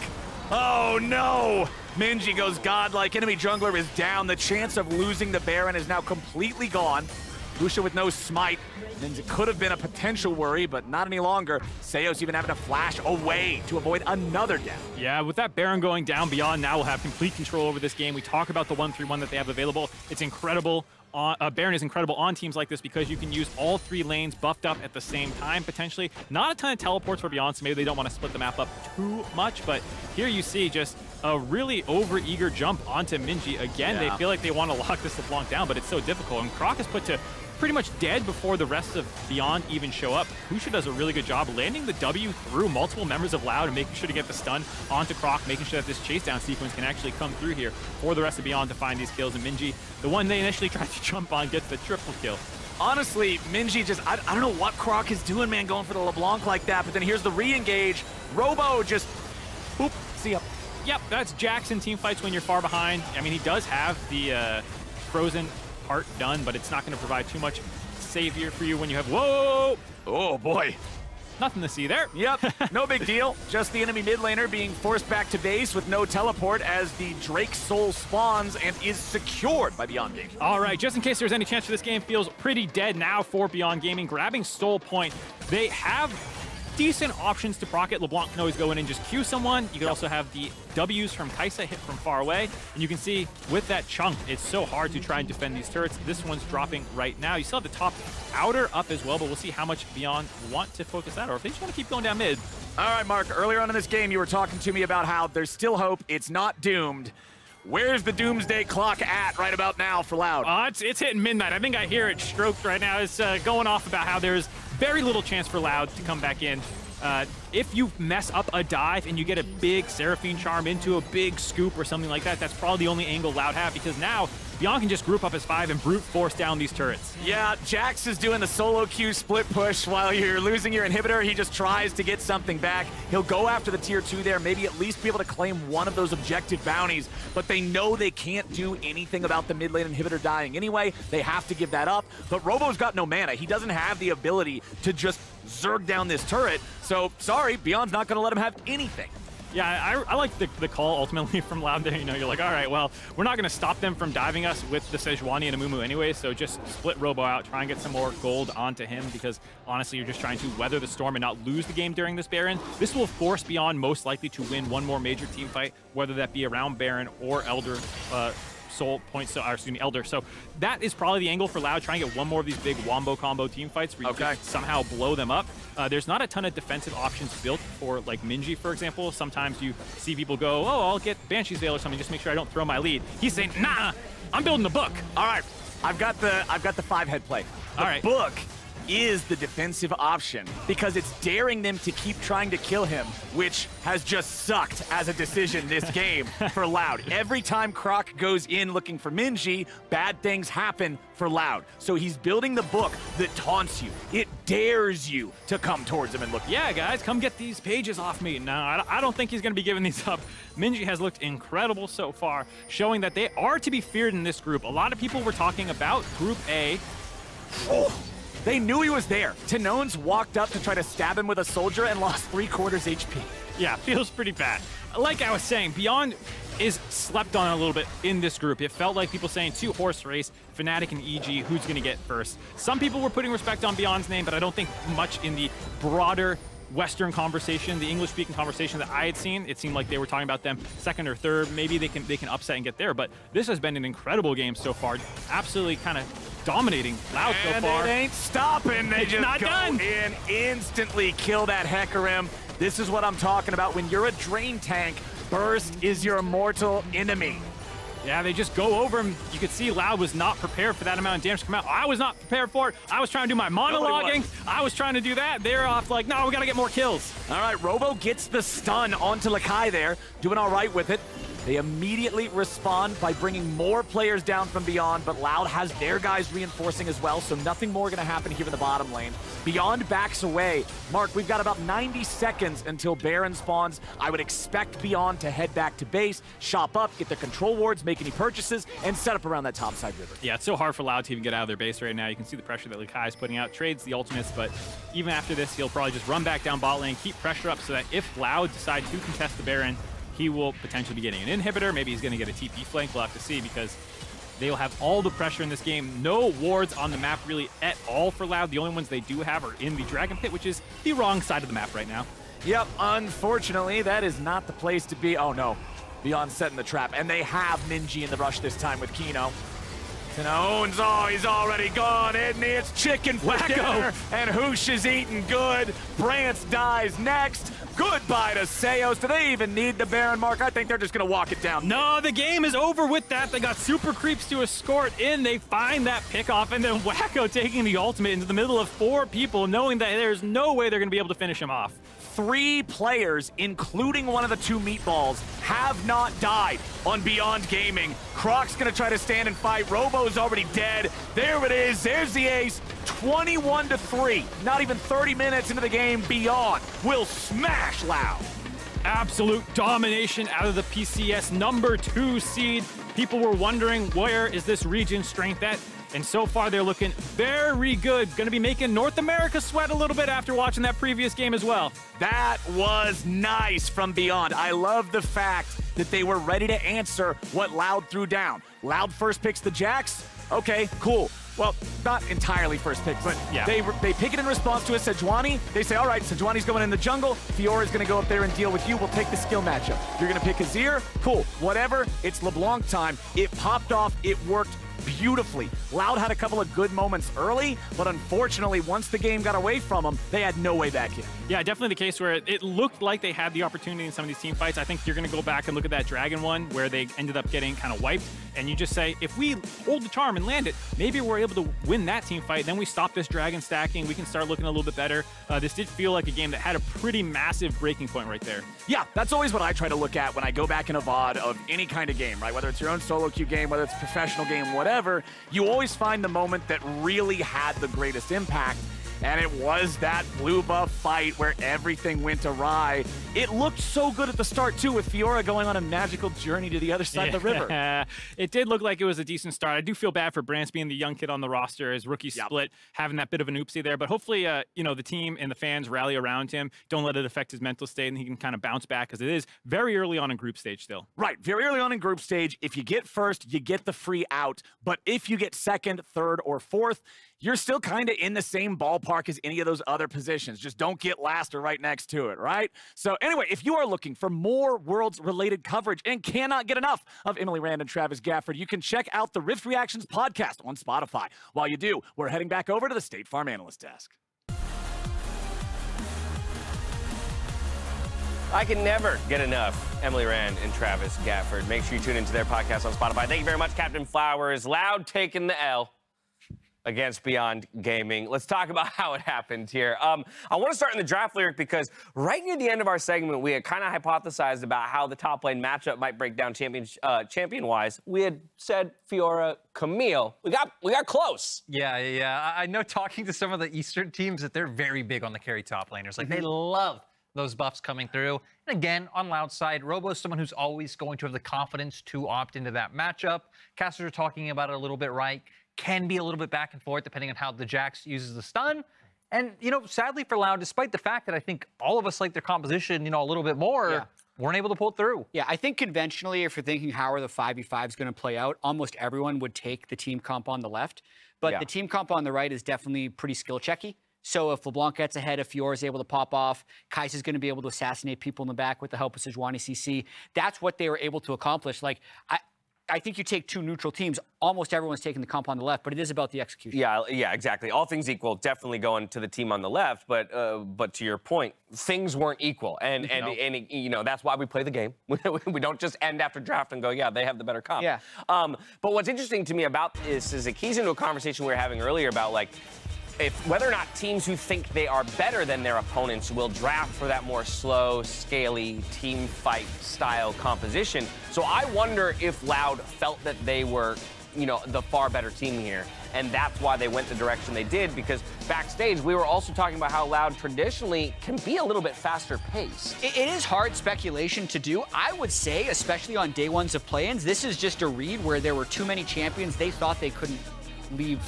Oh no. Minji goes godlike. Enemy jungler is down. The chance of losing the Baron is now completely gone. Husha with no smite. And it could have been a potential worry, but not any longer. Ceos even having to flash away to avoid another death. Yeah, with that Baron going down, Beyond now will have complete control over this game. We talk about the one three one that they have available. It's incredible. Uh, uh, Baron is incredible on teams like this because you can use all three lanes buffed up at the same time, potentially. Not a ton of teleports for Beyond, so maybe they don't want to split the map up too much, but here you see just a really over-eager jump onto Minji. Again, yeah. They feel like they want to lock this LeBlanc down, but it's so difficult. And Croc is put to pretty much dead before the rest of Beyond even show up. Husha does a really good job landing the W through multiple members of Loud and making sure to get the stun onto Croc, making sure that this chase down sequence can actually come through here for the rest of Beyond to find these kills. And Minji, the one they initially tried to jump on, gets the triple kill. Honestly, Minji just, I, I don't know what Croc is doing, man, going for the LeBlanc like that, but then here's the re-engage. Robo just, boop, see ya. Yep, that's Jax in team fights when you're far behind. I mean, he does have the uh, frozen heart done, but it's not going to provide too much savior for you when you have... Whoa! Oh, boy. Nothing to see there. Yep, no big deal. Just the enemy mid laner being forced back to base with no teleport as the Drake Soul spawns and is secured by Beyond Gaming. All right, just in case there's any chance for this game, feels pretty dead now for Beyond Gaming. Grabbing Soul Point, they have decent options to proc it. LeBlanc can always go in and just Q someone. You can also have the W's from Kai'Sa hit from far away. And you can see with that chunk, it's so hard to try and defend these turrets. This one's dropping right now. You still have the top outer up as well, but we'll see how much Beyond want to focus that, or if they just want to keep going down mid. All right, Mark, earlier on in this game, you were talking to me about how there's still hope. It's not doomed. Where's the doomsday clock at right about now for Loud? Uh, it's, it's hitting midnight. I think I hear it stroked right now. It's uh, going off about how there's very little chance for Loud to come back in. Uh, if you mess up a dive and you get a big Seraphine Charm into a big scoop or something like that, that's probably the only angle Loud have, because now Beyond can just group up as five and brute force down these turrets. Yeah, Jax is doing the solo Q split push while you're losing your inhibitor. He just tries to get something back. He'll go after the tier two there, maybe at least be able to claim one of those objective bounties, but they know they can't do anything about the mid lane inhibitor dying anyway. They have to give that up, but Robo's got no mana. He doesn't have the ability to just zerg down this turret, so sorry, Beyond's not going to let him have anything. Yeah, I, I like the, the call ultimately from Loud there. You know, you're like, all right, well, we're not going to stop them from diving us with the Sejuani and Amumu anyway, so just split Robo out, try and get some more gold onto him, because honestly, you're just trying to weather the storm and not lose the game during this Baron. This will force Beyond most likely to win one more major team fight, whether that be around Baron or Elder uh, Soul Point, so, or excuse me, Elder. So that is probably the angle for Loud, trying to get one more of these big wombo combo team fights where you okay. can somehow blow them up. Uh, there's not a ton of defensive options built for, like, Minji, for example. Sometimes you see people go, oh, I'll get Banshee's Veil or something, just make sure I don't throw my lead. He's saying, nah, I'm building the book. All right, I've got the, I've got the five-head play. The All right. book is the defensive option, because it's daring them to keep trying to kill him, which has just sucked as a decision this game for Loud. Every time Croc goes in looking for Minji, bad things happen for Loud. So he's building the book that taunts you. It dares you to come towards him and look. Yeah, guys, come get these pages off me. No, I don't think he's going to be giving these up. Minji has looked incredible so far, showing that they are to be feared in this group. A lot of people were talking about Group A. Oh. They knew he was there. TinOwns walked up to try to stab him with a soldier and lost three quarters H P. Yeah, feels pretty bad. Like I was saying, Beyond is slept on a little bit in this group. It felt like people saying two horse race, Fnatic and E G, who's going to get first. Some people were putting respect on Beyond's name, but I don't think much in the broader Western conversation, the English-speaking conversation that I had seen, it seemed like they were talking about them second or third. Maybe they can they can upset and get there, but this has been an incredible game so far. Absolutely kind of dominating Loud so far. And it ain't stopping. They just not go done. in, instantly kill that Hecarim. This is what I'm talking about. When you're a drain tank, burst is your mortal enemy. Yeah, they just go over him. You could see Loud was not prepared for that amount of damage to come out. I was not prepared for it. I was trying to do my monologuing. Was. I was trying to do that. They're off like, no, we got to get more kills. All right, Robo gets the stun onto Likai there, doing all right with it. They immediately respond by bringing more players down from Beyond, but Loud has their guys reinforcing as well, so nothing more going to happen here in the bottom lane. Beyond backs away. Mark, we've got about ninety seconds until Baron spawns. I would expect Beyond to head back to base, shop up, get their control wards, make any purchases, and set up around that topside river. Yeah, it's so hard for Loud to even get out of their base right now. You can see the pressure that Likai is putting out. Trades the ultimates, but even after this, he'll probably just run back down bot lane, keep pressure up so that if Loud decide to contest the Baron, he will potentially be getting an inhibitor. Maybe he's going to get a T P flank. We'll have to see, because they will have all the pressure in this game. No wards on the map really at all for Loud. The only ones they do have are in the Dragon Pit, which is the wrong side of the map right now. Yep, unfortunately, that is not the place to be. Oh, no. Beyond setting the trap. And they have Minji in the rush this time with Kino. TinOwns, oh, he's already gone, isn't he? It's chicken for Wako. dinner, and Husha's eating good. Brance dies next. Goodbye to Ceos. Do they even need the Baron, Mark? I think they're just going to walk it down. No, the game is over with that. They got super creeps to escort in. They find that pickoff, and then Wako taking the ultimate into the middle of four people, knowing that there's no way they're going to be able to finish him off. Three players, including one of the two meatballs, have not died on Beyond Gaming. Croc's gonna try to stand and fight. Robo's already dead. There it is, there's the ace. twenty-one to three, not even thirty minutes into the game. Beyond will smash Loud. Absolute domination out of the P C S number two seed. People were wondering, where is this region's strength at? And so far, they're looking very good. Going to be making North America sweat a little bit after watching that previous game as well. That was nice from Beyond. I love the fact that they were ready to answer what Loud threw down. Loud first picks the Jax. Okay, cool. Well, not entirely first pick, but yeah. they they pick it in response to a Sejuani. They say, all right, Sejuani's going in the jungle. Fiora's going to go up there and deal with you. We'll take the skill matchup. You're going to pick Azir. Cool. Whatever. It's LeBlanc time. It popped off. It worked beautifully. Loud had a couple of good moments early, but unfortunately, once the game got away from them, they had no way back in. Yeah, definitely the case where it looked like they had the opportunity in some of these team fights. I think you're going to go back and look at that Dragon one where they ended up getting kind of wiped, and you just say, if we hold the charm and land it, maybe we're able to win that team fight. Then we stop this Dragon stacking. We can start looking a little bit better. Uh, this did feel like a game that had a pretty massive breaking point right there. Yeah, that's always what I try to look at when I go back in a V O D of any kind of game, right? Whether it's your own solo queue game, whether it's a professional game, whatever. Whatever, you always find the moment that really had the greatest impact, and it was that blue buff fight where everything went awry. It looked so good at the start, too, with Fiora going on a magical journey to the other side yeah. of the river. It did look like it was a decent start. I do feel bad for Brance being the young kid on the roster as rookie yep. split, having that bit of an oopsie there. But hopefully, uh, you know, the team and the fans rally around him. Don't let it affect his mental state, and he can kind of bounce back, because it is very early on in group stage still. Right, very early on in group stage. If you get first, you get the free out. But if you get second, third, or fourth, you're still kind of in the same ballpark as any of those other positions. Just don't get last or right next to it, right? So anyway, if you are looking for more Worlds-related coverage and cannot get enough of Emily Rand and Travis Gafford, you can check out the Rift Reactions podcast on Spotify. While you do, we're heading back over to the State Farm Analyst Desk. I can never get enough Emily Rand and Travis Gafford. Make sure you tune into their podcast on Spotify. Thank you very much, Captain Flowers. Loud taking the L against Beyond Gaming. Let's talk about how it happened here. Um, I want to start in the draft lyric, because right near the end of our segment, we had kind of hypothesized about how the top lane matchup might break down champion, uh, champion-wise. We had said Fiora, Camille. We got we got close. Yeah, yeah. I know, talking to some of the Eastern teams, that they're very big on the carry top laners. Like, mm-hmm. they love those buffs coming through. And again, on Loud's side, Robo is someone who's always going to have the confidence to opt into that matchup. Casters are talking about it a little bit, right? Can be a little bit back and forth depending on how the Jax uses the stun. And, you know, sadly for Loud, despite the fact that I think all of us like their composition, you know, a little bit more, yeah. weren't able to pull it through. Yeah, I think conventionally, if you're thinking how are the five v fives going to play out, almost everyone would take the team comp on the left. But yeah. the team comp on the right is definitely pretty skill checky. So if LeBlanc gets ahead, if Fiora is able to pop off, Kai'Sa is going to be able to assassinate people in the back with the help of Sejuani C C. That's what they were able to accomplish. Like, I... I think you take two neutral teams, almost everyone's taking the comp on the left, but it is about the execution. Yeah, yeah, exactly. All things equal, definitely going to the team on the left, but uh, but to your point, things weren't equal, and and, no. and, and you know, that's why we play the game. We don't just end after draft and go, yeah, they have the better comp. Yeah. Um, but what's interesting to me about this is it keys into a conversation we were having earlier about, like, if whether or not teams who think they are better than their opponents will draft for that more slow, scaly, team fight style composition. So I wonder if Loud felt that they were, you know, the far better team here, and that's why they went the direction they did, because backstage we were also talking about how Loud traditionally can be a little bit faster paced. It, it is hard speculation to do. I would say, especially on day ones of play-ins, this is just a read where there were too many champions they thought they couldn't leave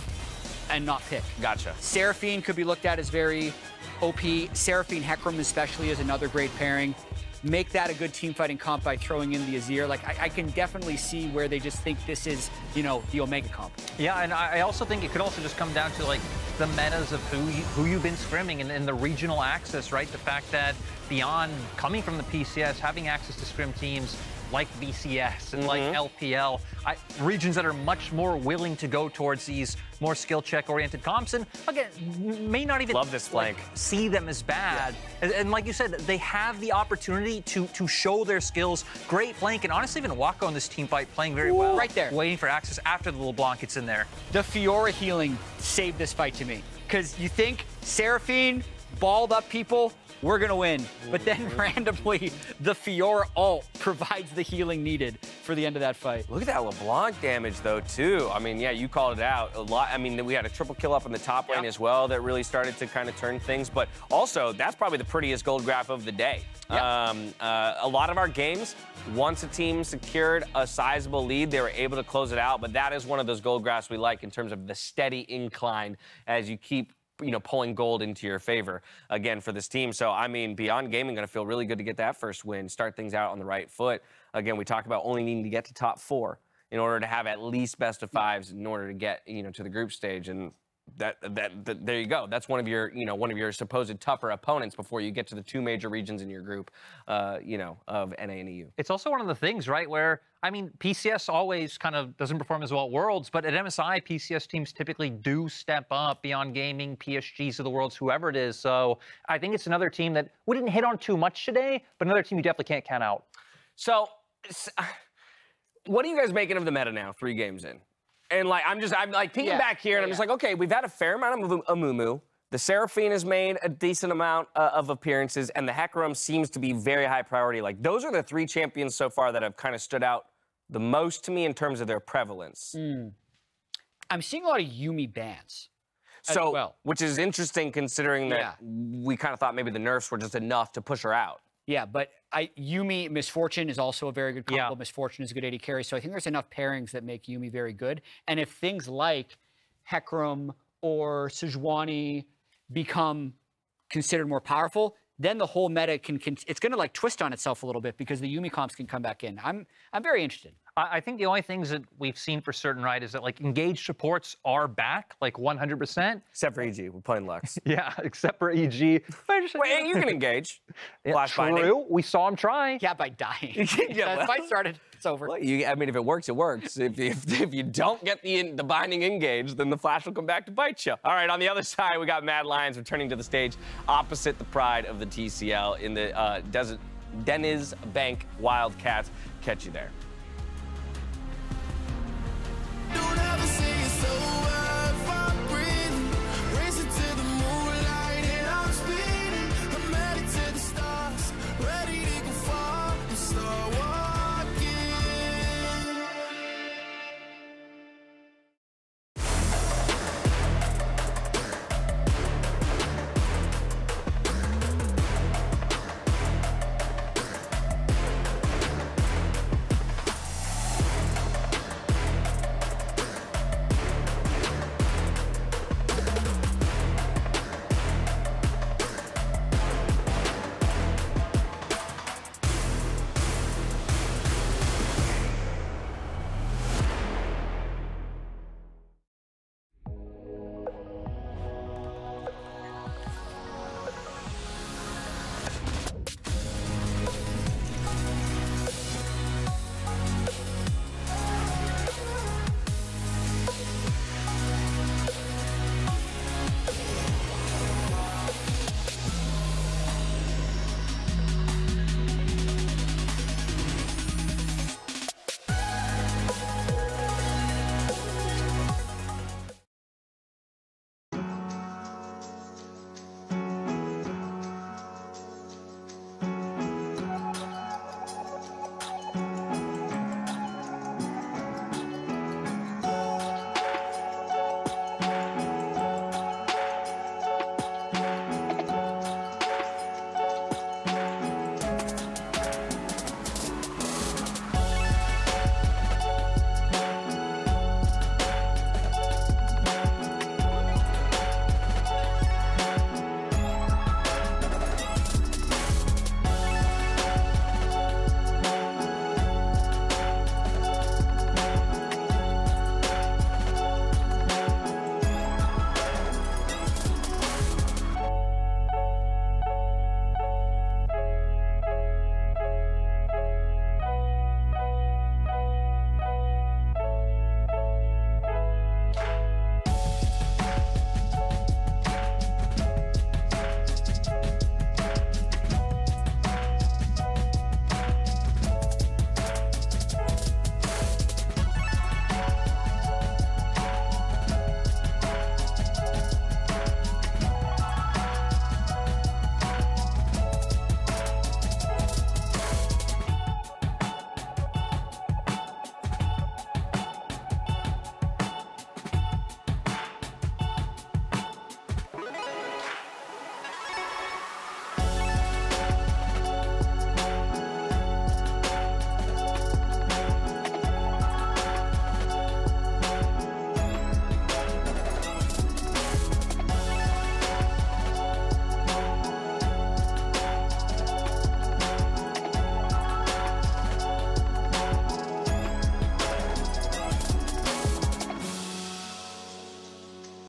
and not pick. Gotcha. Seraphine could be looked at as very O P. Seraphine Hecarim especially is another great pairing. Make that a good team fighting comp by throwing in the Azir. Like, I, I can definitely see where they just think this is, you know, the Omega comp. Yeah, and I also think it could also just come down to, like, the metas of who, you, who you've been scrimming and, and the regional access, right? The fact that Beyond, coming from the P C S, having access to scrim teams like V C S and like mm-hmm. L P L, I, regions that are much more willing to go towards these more skill check oriented comps, and again, may not even love this flank, like, see them as bad. Yeah. And, and like you said, they have the opportunity to to show their skills. Great flank, and honestly, even Wako in this team fight playing very Ooh, well. Right there, waiting for access after the LeBlanc gets in there. The Fiora healing saved this fight to me, because you think Seraphine, balled up people, we're gonna win. But then randomly, the Fiora ult provides the healing needed for the end of that fight. Look at that LeBlanc damage though, too. I mean, yeah, you called it out a lot. I mean, we had a triple kill up in the top yep. lane as well that really started to kind of turn things. But also, that's probably the prettiest gold graph of the day. Yep. Um, uh, a lot of our games, once a team secured a sizable lead, they were able to close it out. But that is one of those gold graphs we like in terms of the steady incline as you keep, you know, pulling gold into your favor again for this team. So, I mean, Beyond Gaming going to feel really good to get that first win, start things out on the right foot. Again, we talk about only needing to get to top four in order to have at least best of fives in order to get, you know, to the group stage. And that, that, that there you go. That's one of your, you know, one of your supposed tougher opponents before you get to the two major regions in your group, uh, you know, of N A and E U. It's also one of the things, right, where, I mean, P C S always kind of doesn't perform as well at Worlds, but at M S I, P C S teams typically do step up. Beyond Gaming, P S Gs of the Worlds, whoever it is. So I think it's another team that we didn't hit on too much today, but another team you definitely can't count out. So, what are you guys making of the meta now, three games in? And, like, I'm just, I'm, like, peeking yeah. back here, and yeah. I'm just like, okay, we've had a fair amount of Amumu. The Seraphine has made a decent amount uh, of appearances, and the Hecarim seems to be very high priority. Like, those are the three champions so far that have kind of stood out the most to me in terms of their prevalence. Mm. I'm seeing a lot of Yumi bans. So, well. Which is interesting considering that yeah. we kind of thought maybe the nerfs were just enough to push her out. Yeah, but I, Yumi, Misfortune is also a very good combo. Yeah. Misfortune is a good A D carry, so I think there's enough pairings that make Yumi very good. And if things like Hecarim or Sejuani become considered more powerful, then the whole meta can, can it's going to like twist on itself a little bit because the Yumi comps can come back in. I'm I'm very interested. I think the only things that we've seen for certain, right, is that, like, engaged supports are back, like, one hundred percent. Except for E G. We're playing Lux. yeah, except for E G. Wait, you can engage. Yeah, Flash true. Binding. We saw him try. Yeah, by dying. yeah, the fight started. It's over. Well, you, I mean, if it works, it works. If, if, if you don't get the, in, the binding engaged, then the Flash will come back to bite you. All right, on the other side, we got Mad Lions returning to the stage opposite the pride of the T C L in the uh, Desert Denizbank Wildcats. Catch you there.